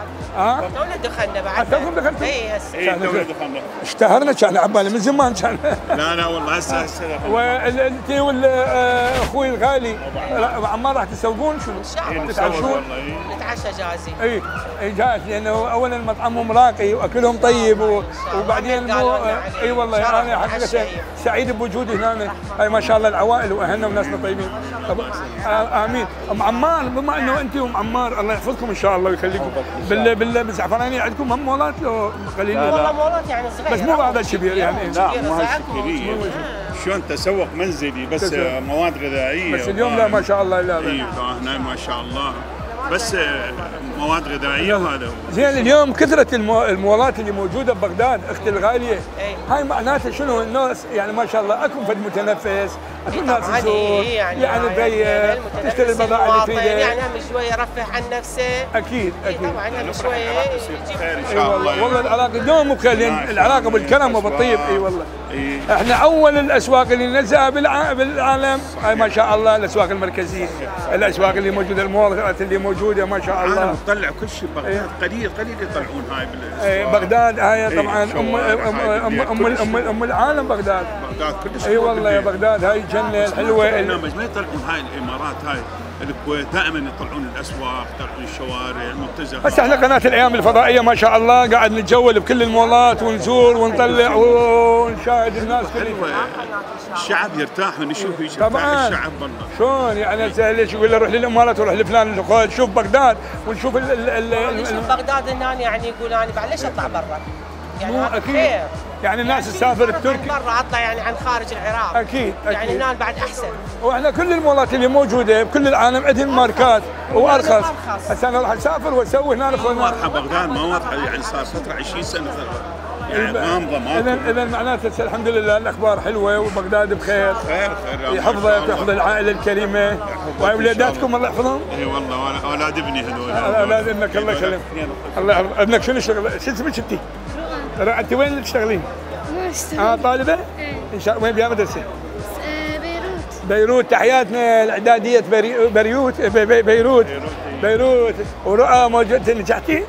تونا دخلنا بعد. دخلتوا؟ اي هسه. اي تونا دخلنا. اشتهرنا كان عبالي من زمان كان. لا لا والله هسه انت واخوي الغالي عمار راح تسوقون شنو؟ ان شاء الله تتعشون؟ نتعشى جاهزين. اي جاهز، لانه اولا مطعمهم راقي واكلهم طيب، وبعدين اي والله انا حقيقه سعيد بوجودي هنا. هاي ما شاء الله العوائل واهلنا وناسنا طيبين. امين. ام عمار بما انه انت وام عمار الله يحفظكم ان شاء الله ويخليكم، بالله بالزعفرانيه عندكم هم مولات لو قليلين؟ والله مولات يعني صغير بس مو هذا الكبير يعني. لا مو هالكبير. شلون تسوق منزلي بس مواد غذائيه بس اليوم لا ما شاء الله. لا اي هنا ما شاء الله بس مواد غذائيه هذا. زين اليوم كثره المولات اللي موجوده ببغداد اختي الغاليه، هاي معناتها شنو الناس يعني ما شاء الله اكو فد متنفس، اكو ناس تزور يعني تبيع تشتري البضائع اللي فيها يعني هم شويه يرفه عن نفسه. اكيد طبعا هم شويه خير ان شاء الله. والله العراق دوم مخلين العراق بالكرم وبالطيب. اي والله احنا اول الاسواق اللي ننزلها بالعالم هاي ما شاء الله الاسواق المركزيه، الاسواق اللي موجوده المولات اللي موجوده ما شاء الله. العالم تطلع كل شيء بغداد، قليل يطلعون هاي بالاسواق. بغداد هاي طبعا ام العالم بغداد. كلش اي والله يا بغداد هاي جنه الحلوه. برنامج ما يطلعون هاي الامارات هاي الكويت دائما يطلعون الاسواق، يطلعون الشوارع المتزحه. هسه احنا قناه الايام الفضائيه ما شاء الله قاعد نتجول بكل المولات ونزور ونطلع ونشاهد الناس كلها. الشعب يرتاح من يشوف هيك طبعا الشعب والله. شلون يعني سهل ليش يقول له روح للامارات وروح لفلان الكويت شوف بغداد ونشوف نشوف بغداد هنا يعني يقول انا بعد ليش اطلع برا؟ يعني اكيد يعني الناس تسافر التركي برا اطلع يعني عن خارج العراق. اكيد يعني هنا بعد احسن. واحنا كل المولات اللي موجوده بكل العالم عندهم ماركات وارخص. هسه انا راح اسافر واسوي هنا. واضحه بغداد ما واضحه يعني صار فتره 20 سنه يعني غامضه ما في. اذا معناته الحمد لله الاخبار حلوه وبغداد بخير. خير خير يحفظك ويحفظ العائله الكريمه واولاداتكم الله يحفظهم. اي والله وانا اولاد ابني هذول. اولاد ابنك الله يسلمك. الله يحفظك. ابنك شنو يشتغل؟ شو اسمك انت؟ رؤى. انت وين تشتغلين؟ طالبه؟ ايه ان شاء الله. وين بها مدرسه؟ بيروت. بيروت تحياتنا الاعداديه بيروت بيروت بيروت. ورؤى موجوده نجحتي؟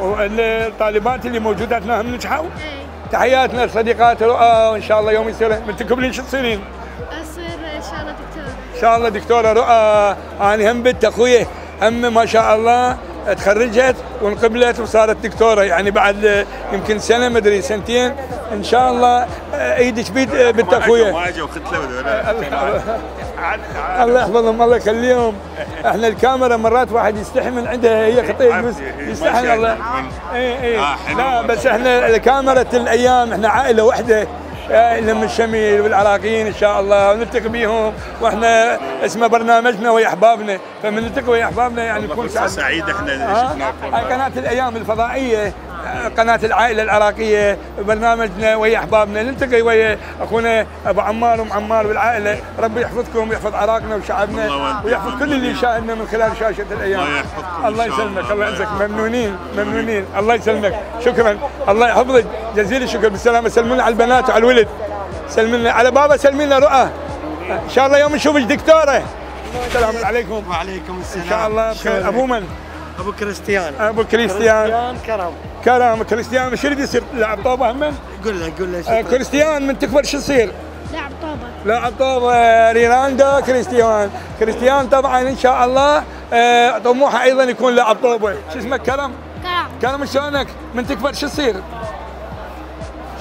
والطالبات اللي موجودات هم نجحوا؟ تحياتنا لصديقات رؤى وان شاء الله يوم يصير من تكبرين شو تصيرين؟ اصير ان شاء الله دكتوره. ان شاء الله دكتوره رؤى. انا هم بنت اخوي هم ما شاء الله تخرجت وانقبلت وصارت دكتوره، يعني بعد يمكن سنه ما ادري سنتين ان شاء الله ايدك بيد بنت اخويا. ما اجوا قلت له الله يحفظهم الله يخليهم. احنا الكاميرا مرات واحد يستحي من عندها هي خطيه يستحي الله. اي اي لا بس احنا كاميرا الايام احنا عائله واحده من الشميل والعراقيين ان شاء الله ونلتقي بيهم، واحنا اسمه برنامجنا ويا احبابنا، فمن نلتقي ويا احبابنا يعني نكون سعيد. احنا شفناكم قناه الايام الفضائيه، قناه العائله العراقيه، برنامجنا ويا احبابنا نلتقي ويا اخونا ابو عمار وام عمار والعائله. ربي يحفظكم ويحفظ عراقنا وشعبنا ويحفظ كل اللي يشاهدنا من خلال شاشه الايام. الله يحفظكم الله يسلمك الله يعزك. ممنونين ممنونين الله يسلمك. شكرا الله يحفظك جزيل الشكر. بالسلامه. سلمونا على البنات وعلى الولد. سلمنا على بابا سلمنا رؤى. ان شاء الله يوم نشوفك دكتوره. السلام عليكم. وعليكم السلام. ان شاء الله بخير. ابو من؟ ابو كريستيان. ابو كريستيان كرم. كرم كريستيان شو يريد يصير؟ لاعب طابه هم؟ قول له قول له. كريستيان من تكبر شو يصير؟ لاعب طابه. لاعب طابه. رينالدو كريستيان. كريستيان طبعا ان شاء الله طموحه ايضا يكون لاعب طابه. شو اسمك كرم؟ كرم. كرم شلونك؟ من تكبر شو يصير؟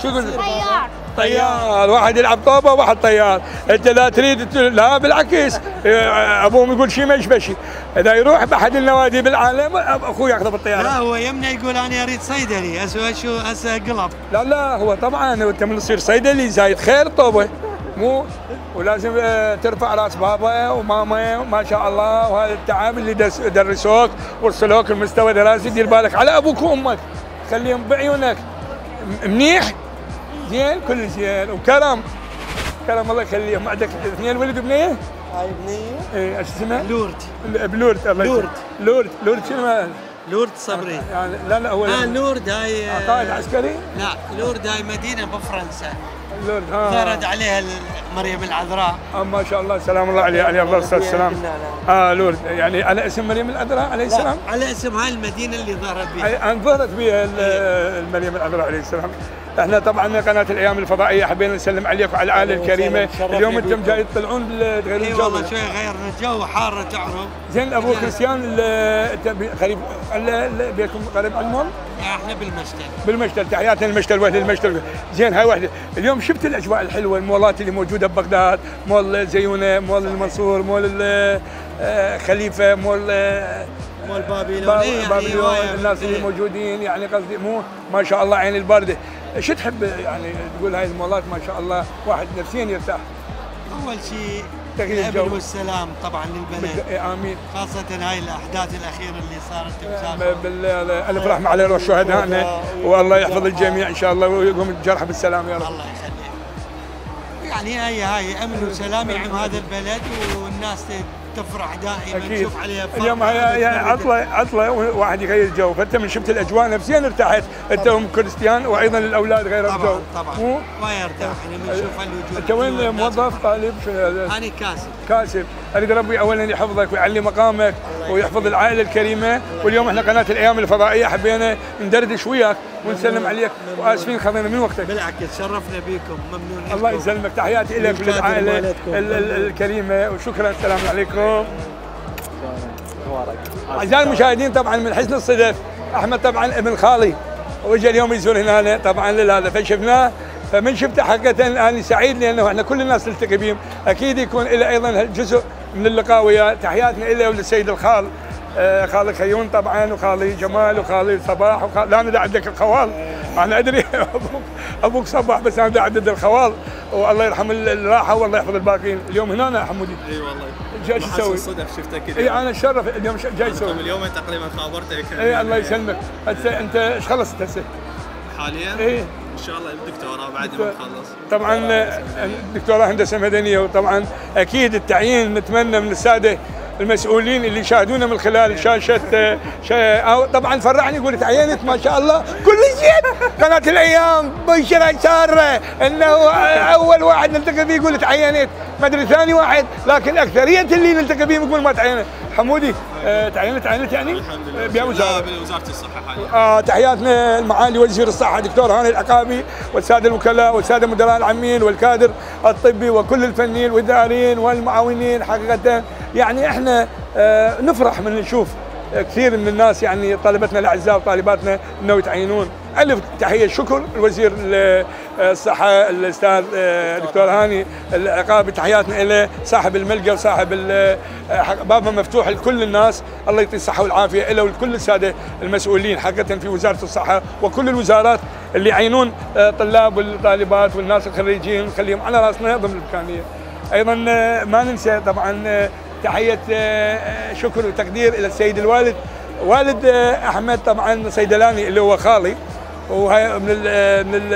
شو قلت؟ طيار. طيار. واحد يلعب طابه وواحد طيار. انت لا تريد لا بالعكس ابوهم يقول شيء ما يشبشي. اذا يروح باحد النوادي بالعالم اخوه ياخذه بالطياره. لا هو يمنا يقول انا اريد صيدلي اسوي شو هسه قلب. لا لا هو طبعا انت من تصير صيدلي زايد خير طوبه مو ولازم ترفع راس بابا وماما ما شاء الله وهذا التعب اللي درسوك وصلوك المستوى دراسي. دير بالك على ابوك وامك خليهم بعيونك. منيح؟ زين كل زين. وكرم كرم الله يخليهم. عندك اثنين ولد وبنيه؟ هاي بنيه. ايه ايش اسمها؟ لورد. بلورد الله يسلمك. لورد لورد لورد شنو؟ لورد صبري. يعني لا لا هو لورد هاي قائد عسكري؟ لا لورد هاي مدينه بفرنسا. لورد ها ظهرت عليها مريم العذراء. ما شاء الله سلام الله عليها عليه الصلاه والسلام. لورد يعني على اسم مريم العذراء عليه السلام؟ على اسم هاي المدينه اللي ظهرت بها. ظهرت بها مريم العذراء عليه السلام. احنا طبعا قناه الايام الفضائيه حبينا نسلم عليكم وعلى العائله الكريمه. اليوم انتم جاي تطلعون تغيرون الجو. اي والله شوي غيرنا الجو حاره تعرف. زين ابو كريستيان انت قريب بيكم قريب علمهم؟ احنا بالمشتل. بالمشتل تحياتنا للمشتل واهل المشتل. زين هاي وحده. اليوم شفت الاجواء الحلوه المولات اللي موجوده ببغداد، مول زيونا، مول المنصور، مول خليفه، مول والبابليون. البابليون الناس اللي موجودين يعني قصدي مو ما شاء الله عين البارده. شو تحب يعني تقول هاي المولات ما شاء الله واحد نفسيا يرتاح؟ اول شيء الامن والسلام طبعا للبلد. امين. خاصه هاي الاحداث الاخيره اللي صارت بالله الف رحمه على روح شهدائنا والله يحفظ الجميع ان شاء الله ويقوم الجرحى بالسلام يا رب. الله يخليك. يعني هاي امن وسلام يعم هذا البلد والناس تفرح دائما تشوف عليها فرح. اليوم هي عطله عطله واحد يغير الجو، فانت من شفت الاجواء نفسيا ارتحت انت وام كريستيان وايضا الاولاد غيروا الجو. طبعا طبعا ما يرتاح لما نشوف الوجوه. انت وين موظف طالب؟ انا كاسب. كاسب. اريد ربي اولا يحفظك ويعلي مقامك ويحفظ العائله الكريمه. واليوم احنا قناه الايام الفضائيه حبينا ندردش وياك ونسلم عليك واسفين خذينا من وقتك. بالعكس شرفنا بكم ممنونين. الله يسلمك تحياتي لك وللعائله الكريمه وشكرا. السلام عليكم. اعزائي المشاهدين طبعا من حسن الصدف احمد طبعا ابن خالي واجى اليوم يزور هنا طبعا لهذا فشفناه فمن شفته حقيقه انا سعيد لانه احنا كل الناس نلتقي بهم اكيد يكون له ايضا جزء من اللقاء وياه. تحياتنا له وللسيد الخال خالي خيون طبعا وخالي جمال وخالي صباح لا انا دا عندك الخوال انا ادري ابوك صباح بس انا دا عندك الخوال والله يرحم الراحه والله يحفظ الباقيين. اليوم هنا انا حمودي. اي والله جاي تسوي؟ صدف شفتك كذا. اي انا اتشرف اليوم جاي تسوي. اليوم تقريبا خابرتك. اي الله يسلمك. انت ايش خلصت هسه؟ حاليا؟ اي ان شاء الله الدكتوراه بعد ما نخلص. طبعا الدكتوراه هندسه مدنيه، وطبعا اكيد التعيين نتمنى من الساده المسؤولين اللي يشاهدونا من خلال شاشه طبعا فرحني يقول تعينت ما شاء الله كل شيء. قناه الايام بشرى ساره انه اول واحد نلتقي به يقول تعينت، ما ادري ثاني واحد، لكن اكثريه اللي نلتقي بهم يقول ما تعينت. حمودي تعينت يعني؟ الحمد لله بوزاره الصحه حاليا. تحياتنا لمعالي وزير الصحه دكتور هاني العقابي والساده الوكلاء والساده مدراء العامين والكادر الطبي وكل الفنيين والاداريين والمعاونين. حقيقه يعني احنا نفرح من نشوف كثير من الناس يعني طلبتنا الاعزاء وطالباتنا انه يتعينون. الف تحيه شكر الوزير الصحه الاستاذ دكتور هاني العقابي، تحياتنا له صاحب الملقى وصاحب بابه مفتوح لكل الناس، الله يعطيه الصحه والعافيه له ولكل الساده المسؤولين حقيقه في وزاره الصحه وكل الوزارات اللي يعينون طلاب والطالبات والناس الخريجين ونخليهم على راسنا ضمن الامكانيه. ايضا ما ننسى طبعا تحية شكر وتقدير إلى السيد الوالد، والد أحمد طبعا صيدلاني اللي هو خالي، وهي من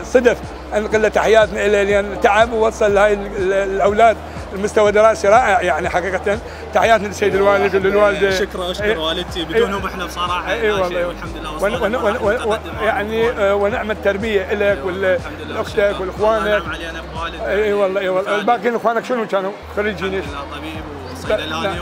الصدف أن نقول له تحياتنا إليه لأن تعب ووصل هاي الأولاد المستوى دراسي رائع يعني حقيقة. تحياتنا للسيد الوالد وللوالدة. أشكر والدتي بدونهم احنا بصراحة اي والله والحمد لله يعني ونعمة تربية لك ولأختك ولإخوانك. اي والله اي والله. الباقيين إخوانك شنو كانوا؟ خريجين ايش؟ طبيب وصيدلاني.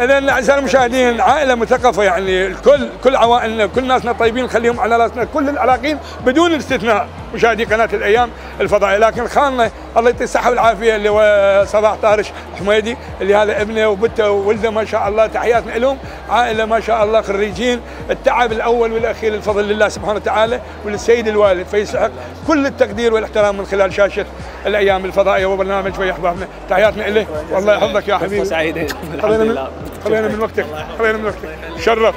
إذا أعزائي المشاهدين عائلة مثقفة يعني الكل، كل عوائلنا كل ناسنا طيبين نخليهم على راسنا كل العراقيين بدون استثناء مشاهدي قناة الأيام الفضائية. لكن خالنا الله يعطيه الصحة والعافية اللي هو صباح طارش حميدي اللي هذا ابنه وبنته وولده ما شاء الله، تحياتنا لهم. عائلة ما شاء الله خريجين، التعب الأول والأخير الفضل لله سبحانه وتعالى وللسيد الوالد، فيستحق كل التقدير والاحترام من خلال شاشة الأيام الفضائية وبرنامج ويا احبابنا. تحياتنا له والله يحفظك يا حبيبي. سعيد الحمد لله. خلينا من وقتك، خلينا من وقتك، شرف.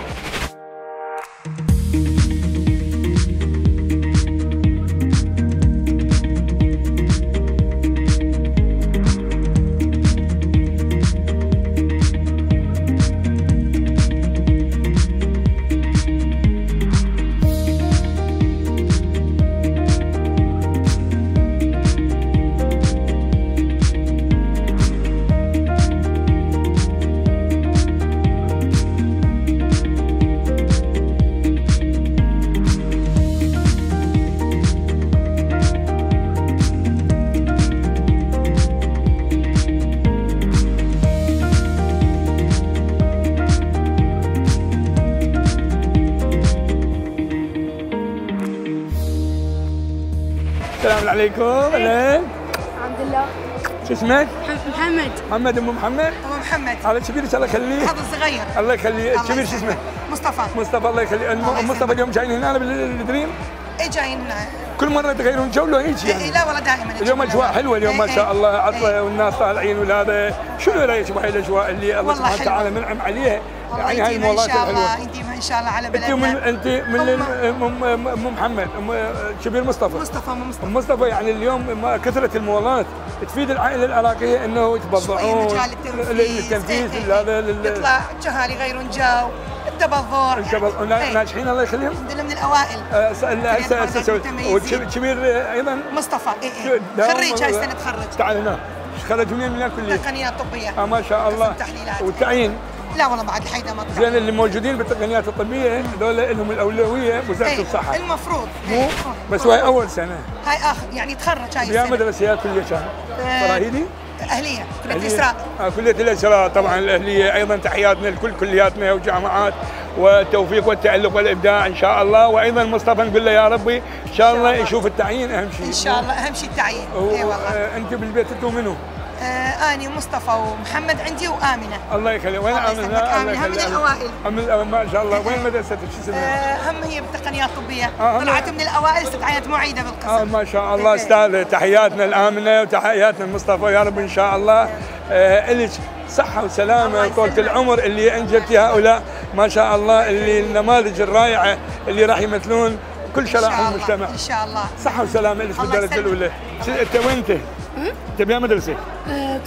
عليكم. الحمد لله. شو اسمك؟ محمد. محمد ام محمد؟ ام محمد. على كبيرك الله يخليك. هذا صغير. الله يخليك. كبير شو اسمه؟ مصطفى. مصطفى الله يخليك. مصطفى اليوم جايين هنا بالدريم؟ اي جايين هنا. كل مرة تغيرون جو لو هيك يعني؟ لا والله دائما. اليوم اجواء حلوة اليوم ما شاء الله، عطلة والناس طالعين وهذا، شنو رايك بهاي الاجواء اللي الله سبحانه وتعالى منعم عليها؟ يعني هاي المولات الحلوة. ان شاء الله على بلدنا. انت من ام محمد كبير مصطفى. مصطفى يعني اليوم كثره المولات تفيد العائله العراقيه انه يتبضعون للتنفيذ يطلع جهال يغيرون جو التبضع ناجحين الله يخليهم من الاوائل. وكبير ايضا مصطفى خريج هاي السنه تخرج. تعال هنا خرج من كليه تقنيات طبيه ما شاء الله والتعيين. لا والله بعد الحيدة ما طلع. زين اللي موجودين بالتقنيات الطبية هذول لهم الأولوية وزارة الصحة. المفروض. مو بس هاي أول سنة. هاي آخر يعني تخرج هاي السنة. يا مدرسيات كلية كان؟ فراهيدي؟ أهلية، كلية الاسراء. كلية الاسراء طبعا الأهلية. أيضا تحياتنا لكل كلياتنا وجامعات والتوفيق والتألق والإبداع إن شاء الله. وأيضا مصطفى نقول له يا ربي إن شاء الله يشوف التعيين أهم شيء. إن شاء الله أهم شيء التعيين. إي والله. أنت بالبيت أنتم منو؟ اني مصطفى ومحمد عندي وامنه. الله يخليك. وين امنه؟ هم من الاوائل. ما شاء الله. وين مدرستك شو اسمها؟ هم هي بالتقنيات الطبيه طلعت من الاوائل استدعيت معيده بالقسم. ما شاء الله استاذه. تحياتنا لامنه وتحياتنا لمصطفى يا رب ان شاء الله الك صحه وسلامه وطولة العمر اللي انجبتي هؤلاء ما شاء الله اللي النماذج الرائعه اللي راح يمثلون كل شرائح المجتمع ان شاء الله. صحه وسلامه لك بالدرجه الاولى. انت وين انت بيا مدرسه؟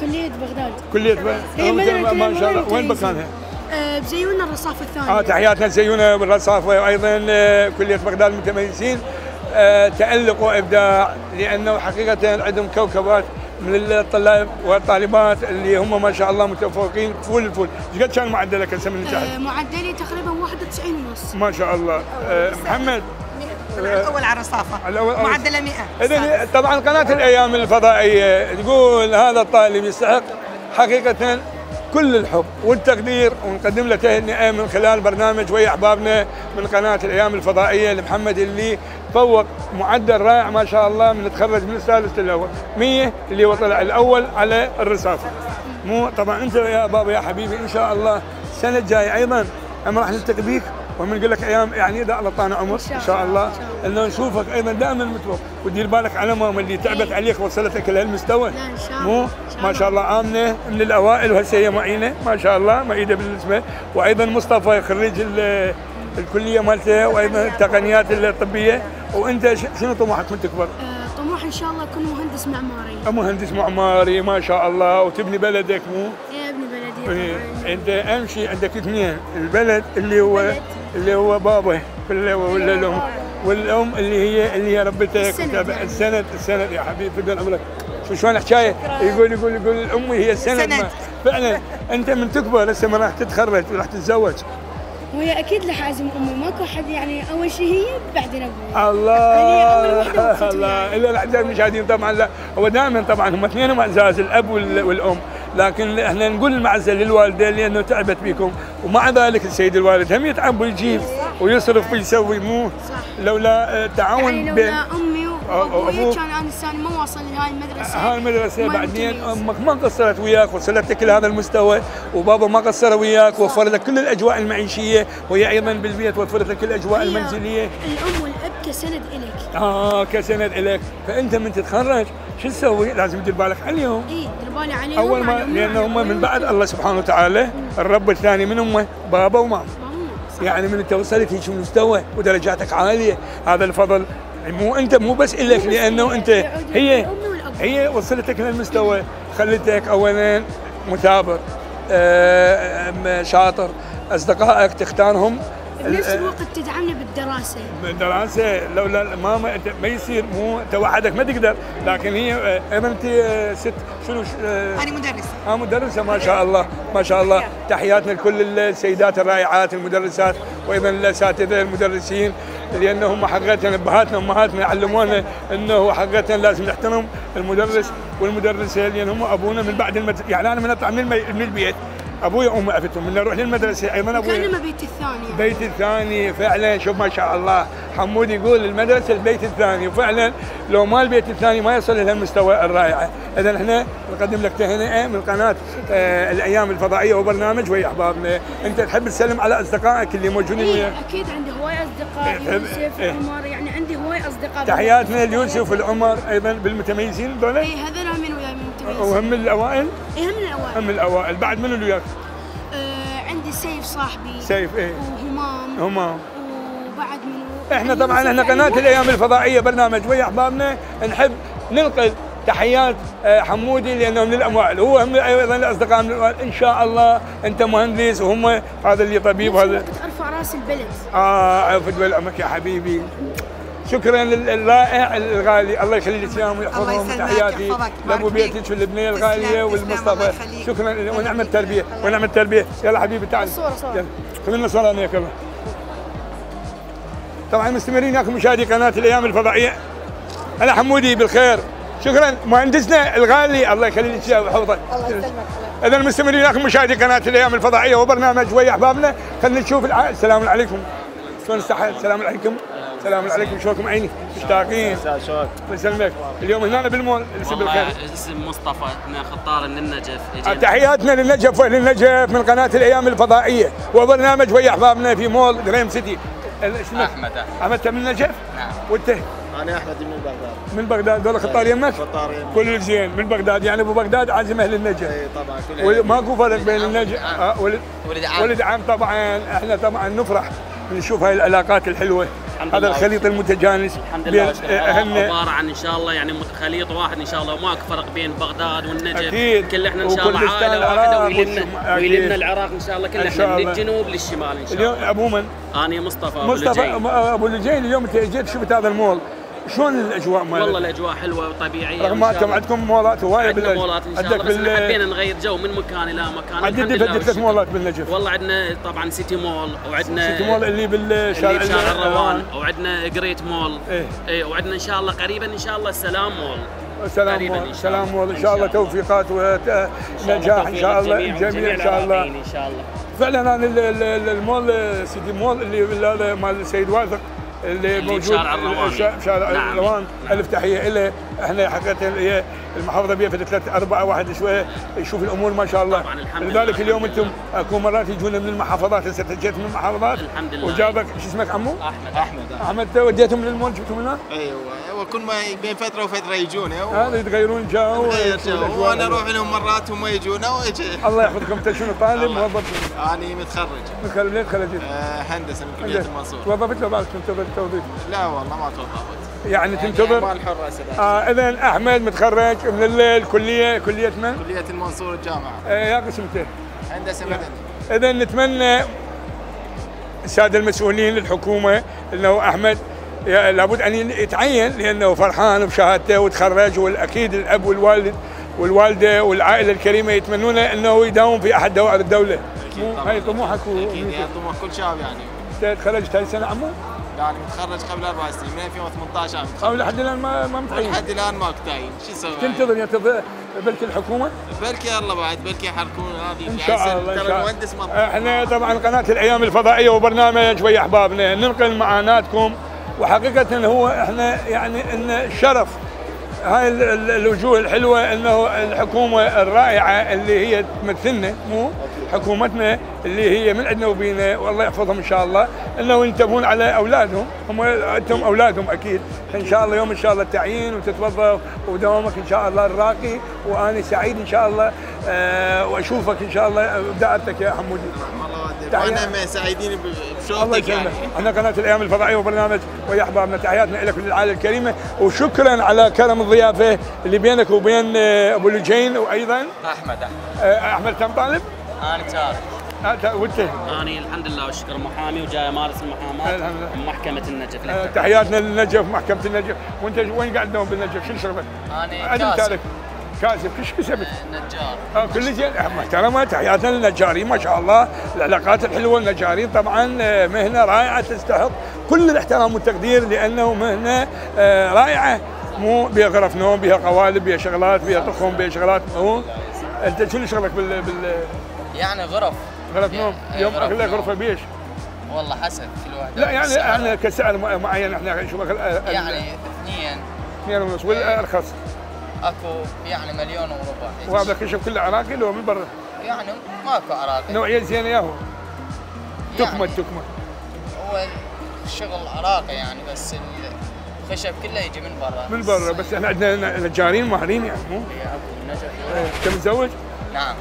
كلية بغداد. كلية بغداد ما شاء الله. وين مكانها؟ بزيونا الرصافة الثانية. تحياتنا لزيونا بالرصافة. وايضا كلية بغداد متميزين تألق وإبداع، لأنه حقيقة عندهم كوكبات من الطلاب والطالبات اللي هم ما شاء الله متفوقين فل الفل. ايش قد كان معدلك هسه من تحت؟ معدلي تقريبا 91.5. ما شاء الله. محمد الاول على الرصافه، معدله 100. اذا طبعا قناه الايام الفضائيه تقول هذا الطالب يستحق حقيقه كل الحب والتقدير، ونقدم له تهنئه من خلال برنامج ويا احبابنا من قناه الايام الفضائيه لمحمد اللي فوق معدل رائع ما شاء الله، من تخرج من الثالث الاول 100 اللي هو طلع الاول على الرصافه. مو طبعا انت يا بابا يا حبيبي ان شاء الله السنه الجايه ايضا اما راح نلتقي بيك، ونقول لك ايام يعني اذا الله طانا عمر ان شاء الله انه نشوفك ايضا دائما متفوق، ودير بالك على ماما اللي تعبت عليك وصلتك لهالمستوى. لا ان شاء الله مو ما شاء الله امنه من الاوائل، وهسه هي معينه ما شاء الله معيده بالنسبه، وايضا مصطفى خريج الكليه مالته وايضا التقنيات الطبيه. وانت شنو طموحك وانت تكبر؟ طموح ان شاء الله اكون مهندس معماري. مهندس معماري ما شاء الله، وتبني بلدك مو؟ ايه ابني بلدي. انت اهم شيء عندك اثنين، البلد اللي هو بابا ولا الام، والام اللي هي ربتك السند يا حبيبي تقول عمرك. شو شلون حكايه يقول يقول يقول امي هي السند فعلا. انت من تكبر هسه ما راح تتخرج وراح تتزوج، وهي اكيد راح اعزم امي، ماكو حد يعني اول شيء هي بعدين ابوي. الله الله الا الاعزاء المشاهدين طبعا. لا هو دائما طبعا هم اثنينهم اعزاز الاب والام، لكن احنا نقول المعزه للوالده لانه تعبت بكم، ومع ذلك السيد الوالد هم يتعب ويجيب ويصرف ويسوي مو صح. لولا التعاون يعني بين امي وابوي كان انا السنه ما واصل لهاي المدرسه. هاي المدرسه بعدين امك ما قصرت وياك وصلتك لهذا المستوى، وبابا ما قصر وياك، وفر لك كل الاجواء المعيشيه، وهي ايضا بالبيت وفرت لك كل الاجواء المنزليه. الام والاب كسند الك. كسند الك، فانت من تتخرج شو تسوي؟ لازم تدير بالك عليهم. اي دير بالي عليهم اول ما، لان هم من بعد الله سبحانه وتعالى الرب الثاني من امه بابا وماما. يعني من انت وصلت هيك مستوى ودرجاتك عاليه، هذا الفضل مو انت مو بس الك، لانه انت هي وصلتك للمستوى، خلتك اولا مثابر شاطر، اصدقائك تختارهم، بنفس الوقت تدعمنا بالدراسه. لولا ماما انت ما يصير، مو انت وحدك ما تقدر، لكن هي انت ست شنو انا مدرسه. مدرسه ما شاء الله ما شاء الله. تحياتنا لكل السيدات الرائعات المدرسات، وايضا الاساتذه المدرسين، لانهم حقيقه ابهاتنا وامهاتنا علمونا انه حقيقه لازم نحترم المدرس والمدرسه، لان هم ابونا من بعد يعني انا من اطلع من البيت ابوي وامي افتهم، من اروح للمدرسه ايضا ابوي كانما بيتي الثاني. بيتي الثاني فعلا. شوف ما شاء الله حمود يقول المدرسه البيت الثاني، وفعلا لو ما البيت الثاني ما يصل لهالمستوى الرائع. اذا احنا نقدم لك تهنئه من قناه الايام الفضائيه وبرنامج ويا احبابنا. انت تحب تسلم على اصدقائك اللي موجودين وياك؟ اكيد عندي هواي اصدقاء، يوسف عمر، يعني عندي هواي اصدقاء. تحياتنا ليوسف والعمر ايضا بالمتميزين دول. اي هذول من وياي متميزين وهم الاوائل. اي هم الاوائل. بعد منو اللي وياك؟ عندي سيف صاحبي. سيف ايه؟ وهمام وبعد منو؟ احنا طبعا احنا قناه الايام الفضائيه برنامج ويا احبابنا نحب ننقل تحيات حمودي لانه من الاموال، هو هم ايضا الاصدقاء من الاموال. ان شاء الله انت مهندس وهم هذا اللي طبيب وهذا. ارفع راس البلد. فدوى الامك يا حبيبي. شكرا للرائع الغالي، الله يخليك اياهم ويحفظهم. تحياتي لابو بيتك والبنيه الغاليه والمصطفى، شكرا ونعم التربيه ونعم التربيه. يلا حبيبي تعال خذ لنا صوره انا وياك. يلا طبعا مستمرين وياكم مشاهدي قناه الايام الفضائيه. انا حمودي بالخير، شكرا مهندسنا الغالي الله يخليك اياه ويحفظك. الله يسلمك. اذا مستمرين وياكم مشاهدي قناه الايام الفضائيه وبرنامج ويا احبابنا. خلينا نشوف السلام عليكم. شلون الصحه؟ السلام عليكم. السلام عليكم، شلونكم عيني؟ مشتاقين. شلونك؟ الله يسلمك. اليوم هنا بالمول اسم بالخير. اسم مصطفى، احنا خطار من النجف. تحياتنا للنجف واهل النجف من قناه الايام الفضائيه وبرنامج ويا احبابنا في مول دريم سيتي. اسمك؟ احمد. احمد انت من النجف؟ نعم. وانت؟ انا احمد من بغداد. من بغداد، دول خطار يمك؟ خطار يمك. كل زين من بغداد، يعني ابو بغداد عازم اهل النجف. اي طبعا كل ماكو فرق بين النجف ولد عام طبعا. احنا طبعا نفرح نشوف هاي العلاقات الحلوه، هذا الخليط المتجانس بين اهلنا. عباره عن ان شاء الله يعني خليط واحد ان شاء الله، وماك فرق بين بغداد والنجف. كل احنا ان شاء الله عائله واحده، ويلنا العراق ان شاء الله كله، احنا من الجنوب للشمال ان شاء الله. اليوم ابو من؟ انا مصطفى ابو الجين. اليوم انت اجيت شفت هذا المول شلون الاجواء مالتك؟ والله الاجواء حلوه وطبيعيه، رغم انكم عندكم مولات هوايه بالنجف. عندنا مولات ان شاء الله، بس حبينا نغير جو من مكان الى مكان. عندنا ثلاث مولات بالنجف. والله عندنا طبعا سيتي مول، وعندنا سيتي مول اللي بشارع الروان، وعندنا قريت مول، اي وعندنا ان شاء الله قريبا ان شاء الله السلام مول. سلام مول، سلام مول ان شاء الله توفيقات ونجاح ان شاء الله الجميع ان شاء الله. فعلا انا المول سيتي مول اللي مال السيد واثق اللي موجود بشارع الروان، الف تحيه له. احنا حقيقه هي المحافظه بها في 3 4 واحد شويه يشوف الامور ما شاء الله. لذلك اليوم انتم اكو مرات يجونا من المحافظات، هسه جيت من المحافظات وجابك شو اسمك عمو؟ احمد وديتهم للمول جبتهم هنا؟ ايوه كل ما بين فتره وفتره يجونا هذا يتغيرون جو وانا اروح لهم مرات وما يجونا واجي. الله يحفظكم. انت شنو طالب موظف؟ انا متخرج. ليه تخرجت؟ هندسه من كليه المنصور. توظفت لو بالك توظيف؟ لا والله ما توظفت. يعني تنتظر؟ اعمال حره سلام. اذا احمد متخرج من الليل كلية من؟ كلية المنصور الجامعة. يا قسمته؟ هندسة مدني. اذا نتمنى السادة المسؤولين للحكومة انه احمد لابد ان يتعين، لانه فرحان بشهادته وتخرج، والاكيد الاب والوالد والوالده والعائله الكريمه يتمنون انه يداوم في احد دوائر الدولة. اكيد هاي طموحك. اكيد هي طموح كل شاب. يعني انت تخرجت هاي السنة عمو؟ لا انا متخرج قبل 4 سنين من 2018 عم متخرج. لحد الان ما متعين. لحد الان ما متعين. شو اسوي؟ تنتظر بلكي الحكومه؟ بلكي الله بعد بلكي يحركون هذه ان شاء الله. ترى المهندس ما احنا طبعا قناه الايام الفضائيه وبرنامج ويا احبابنا ننقل معاناتكم، وحقيقه هو احنا يعني ان الشرف هاي الوجوه الحلوه انه الحكومه الرائعه اللي هي تمثلنا مو حكومتنا اللي هي من عندنا وبينا، والله يحفظهم ان شاء الله، انه ينتبهون على اولادهم. هم انتم اولادهم اكيد ان شاء الله يوم ان شاء الله التعيين وتتوظف ودوامك ان شاء الله الراقي. وانا سعيد ان شاء الله واشوفك ان شاء الله ابداعتك يا حمودي. احنا سعيدين بشوفك. يعني احنا قناه الايام الفضائيه وبرنامج ويا احبابنا، تحياتنا لك وللعائله الكريمه، وشكرا على كرم الضيافه اللي بينك وبين ابو لجين وايضا احمد كم طالب؟ انا تارك. وانت؟ انا الحمد لله والشكر محامي وجاي امارس المحاماه بمحكمه النجف. تحياتنا للنجف محكمه النجف. وانت وين قاعد تداوم بالنجف؟ شنو شغلك؟ انا كاسب. كاسب ايش كسبت؟ نجار. كل زين محترمه. تحياتنا للنجارين ما شاء الله، العلاقات الحلوه. النجارين طبعا مهنه رائعه تستحق كل الاحترام والتقدير، لانه مهنه رائعه مو بها غرف نوم، بها قوالب، بها شغلات، بها طخم، بها شغلات. انت شنو شغلك يعني غرف نوم؟ يوم اغلى غرفه بيش؟ والله حسب كل واحد. لا يعني احنا كسعر معين احنا شو يعني 2 ونص ولا ارخص؟ اكو يعني 1.4 مليون. وهذا كشف كله عراقي لو من برا؟ يعني ماكو عراقي. نوعيه زينه ياهو تكمه. هو الشغل عراقي يعني، بس الخشب كله يجي من برا. بس احنا عندنا نجارين ماهرين يعني مو؟ انت متزوج؟ نعم.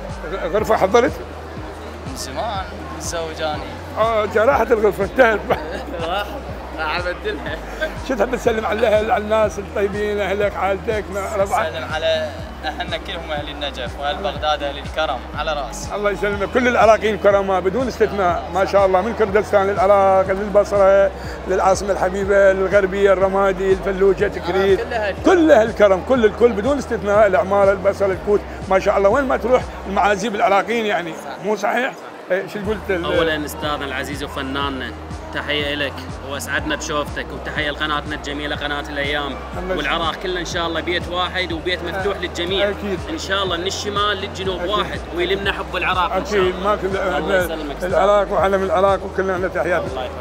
غرفه حضرت؟ من زمان متزوج اني. راحت الغرفه انتهت. راحت راح ابدلها. شو تحب تسلم على الاهل، على الناس الطيبين، اهلك، عائلتك، ربعك؟ تسلم على اهلنا كلهم، اهل النجف واهل بغداد، اهل الكرم على راسي. الله يسلمك. كل العراقيين كرماء بدون استثناء ما شاء الله، من كردستان للعراق للبصره للعاصمه الحبيبه للغربيه الرمادي الفلوجه تكريت، كل اهل الكرم كل الكل بدون استثناء، العماره البصره الكوت ما شاء الله، وين ما تروح المعازيب العراقيين يعني مو صحيح؟ شو قلت؟ اولا استاذنا العزيز وفناننا تحيه لك، واسعدنا بشوفتك، وتحيه لقناتنا الجميله قناه الايام. والعراق كله ان شاء الله بيت واحد وبيت مفتوح للجميع. أكيد. ان شاء الله من الشمال للجنوب أكيد. واحد ويلمنا حب العراق ان شاء الله. اكيد ماكو العراق وعلم العراق وكلنا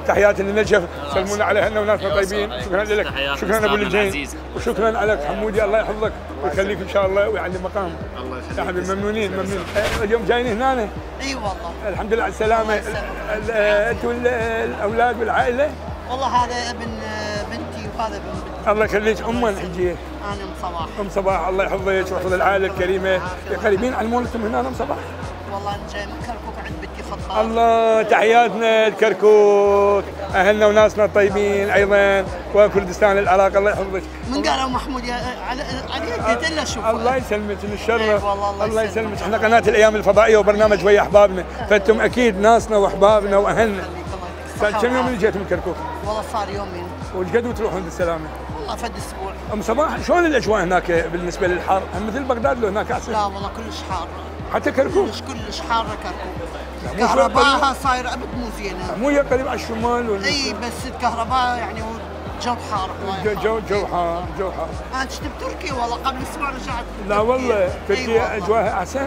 تحياتي للنجف. سلمونا عليهن وناس طيبين. شكرا لك. شكرا ابو الجين، وشكرا لك حمودي. الله يحفظك ويخليك ان شاء الله ويعلي مقام. الله يخليك يا حبيبي. ممنونين. اليوم جايين هنا؟ اي والله الحمد لله على السلامه. انتوا الاولاد والعائله؟ والله هذا ابن بنتي وهذا ابن بنتي. الله يخليك. امه حجيه. انا ام صباح. ام صباح الله يحفظك ويحفظ العائله الكريمه. قريبين علمونكم هنا ام صباح؟ والله انا جاي من كركوك عند بنتي خطاب. الله تحياتنا لكركوك، اهلنا وناسنا الطيبين ايضا وكردستان العراق الله يحفظك. من قالوا محمود علي قلت له شوف. الله يسلمك للشرف. الله يسلمك. احنا قناه الايام الفضائيه وبرنامج ويا احبابنا، فانتم اكيد ناسنا واحبابنا واهلنا. كم يوم اللي جيت من كركوك؟ والله صار يومين. وش قد تروحون بالسلامه؟ والله فد اسبوع. ام صباح شلون الاجواء هناك بالنسبه للحر؟ مثل بغداد لو هناك احسن؟ لا والله كلش حار. حتى كركوك؟ كلش حاره كركوك. كهرباها صايره ابد مو زينه. مو هي قريب على الشمال ولا؟ اي بس الكهرباء يعني جو حار والله. جو حار. انا كنت بتركيا والله قبل اسبوع رجعت. لا والله تركيا اجواءها احسن؟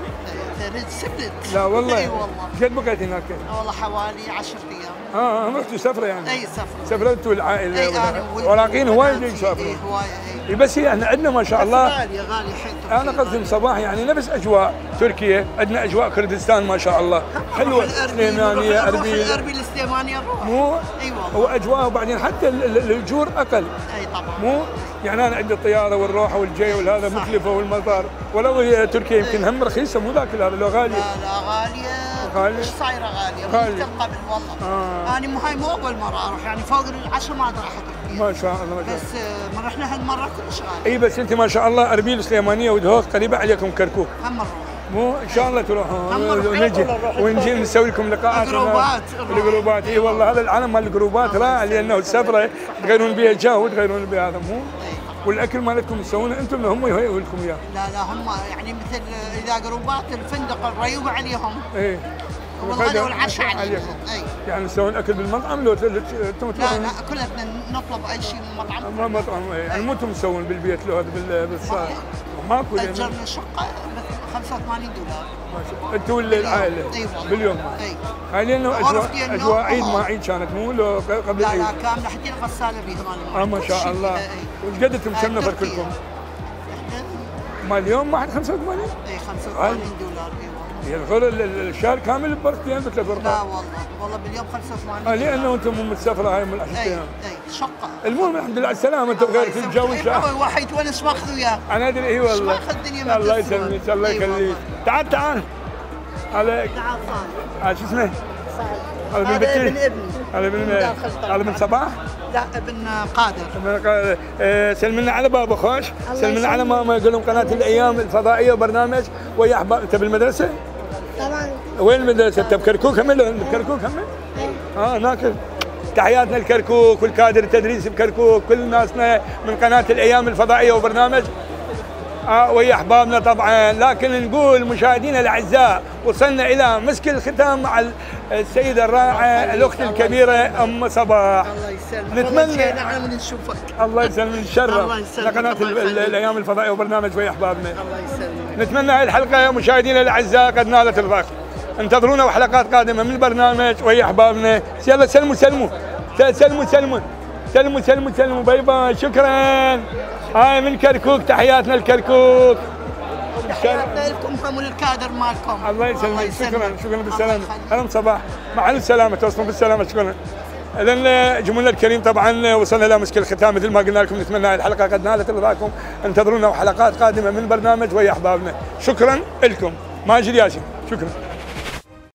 سبت. لا والله. اي والله. قد بقيت هناك؟ والله حوالي 10 ايام. رحتوا سفره يعني؟ اي سفره. سافرتوا العائله؟ اي انا والعراقيين هوايه يسافروا. اي هوايه اي. بس هي احنا عندنا ما شاء الله غاليه غاليه حيل. انا قصدي بصباح يعني نفس اجواء تركيا، عندنا اجواء كردستان ما شاء الله حلوه. السليمانيه اربيل. اربيل السليمانيه نروح. مو؟ اي والله. واجواء وبعدين حتى الاجور اقل. اي طبعا. مو؟ يعني انا عندي الطياره والروحه والجاي والهذا مكلفه والمطار، ولو هي تركيا يمكن هم رخيصه مو ذاك هذا لو غاليه. لا غاليه مش صايره غاليه. قبل والله. أنا مو أول مرة أروح يعني فوق العشر ما أقدر أحط. ما شاء الله بس ما رحنا هالمرة كلش غالي. إي بس أنت ما شاء الله أربيل السليمانية ودهوك قريبة عليكم كركوك. هم نروح. مو إن شاء الله تروحون ونجي ونجي نسوي لكم لقاءات. الجروبات. إي والله هذا العالم مال الجروبات رائع، لأنه السفرة تغيرون بها جو وتغيرون بها هذا مو؟ والاكل مالتكم تسوونه انتم ولا هم يهيئوا لكم اياه؟ لا هم يعني مثل اذا جروبات الفندق الريوبه عليهم. اي. والغدا والعشاء عليهم. اي. يعني تسوون اكل بالمطعم لو انتم لا كلنا نطلب اي شيء من المطعم. ما مطعم اي، يعني مو انتم تسوون بالبيت لو هذا بالصاله. ماكو يعني. اجرنا شقه ب $85. انتم ولا العائله؟ اي والله. باليوم. اي. هاي لانه اجواء عيد ما عيد كانت مو لو قبل لا كامله حتى غساله بيها مال. ما شاء الله. وقد انتم كم نفر كلكم؟ مال اليوم واحد 85؟ اي $85. اي والله. الشهر كامل بفرقتين بتلفرقات. لا والله باليوم 85. لانه انتم مو متسافره هاي من العشر ايام. اي شقه. المهم الحمد لله على السلامه، انت بغيرك الجو ان شاء الله. واحد يتونس ماخذ وياه. انا ادري اي والله. ماخذ الدنيا الله يسلمك الله يخليك. تعال عليك. تعال صالح. شو اسمه؟ صالح. هذا ابن ابني. هذا من صباح؟ لا ابن قادر. سلمنا على بابا خوش، سلمنا على ماما، يقول لهم قناه الايام الفضائيه وبرنامج ويا احبابنا. انت بالمدرسه؟ طبعا. وين المدرسه؟ انت بكركوك هم؟ بكركوك هم؟ هناك. تحياتنا لكركوك والكادر التدريسي بكركوك، كل ناسنا من قناه الايام الفضائيه وبرنامج ويا احبابنا طبعا. لكن نقول مشاهدينا الاعزاء وصلنا الى مسك الختام مع السيده الرائعه الاخت الكبيره ام صباح. الله يسلمك. نتمنى نعم نشوفك. الله يسلمك. نتشرف لقناه الايام الفضائيه وبرنامج ويا احبابنا. الله يسلمك. نتمنى هذه الحلقه مشاهدينا الاعزاء قد نالت الرق. انتظرونا وحلقات قادمه من برنامج ويا احبابنا. يلا سلموا. باي باي. شكرا. هاي من كركوك، تحياتنا لكركوك. تحياتنا لكم هم وللكادر مالكم. الله يسلمك. شكرا بالسلامه. اهلا صباح. مع السلامه توصلون بالسلامه. شكرا. اذا جمهورنا الكريم طبعا وصلنا الى مسك الختام، مثل ما قلنا لكم نتمنى هاي الحلقه قد نالت رضاكم، انتظرونا وحلقات قادمه من برنامج ويا احبابنا. شكرا لكم. ماجد ياسين. شكرا.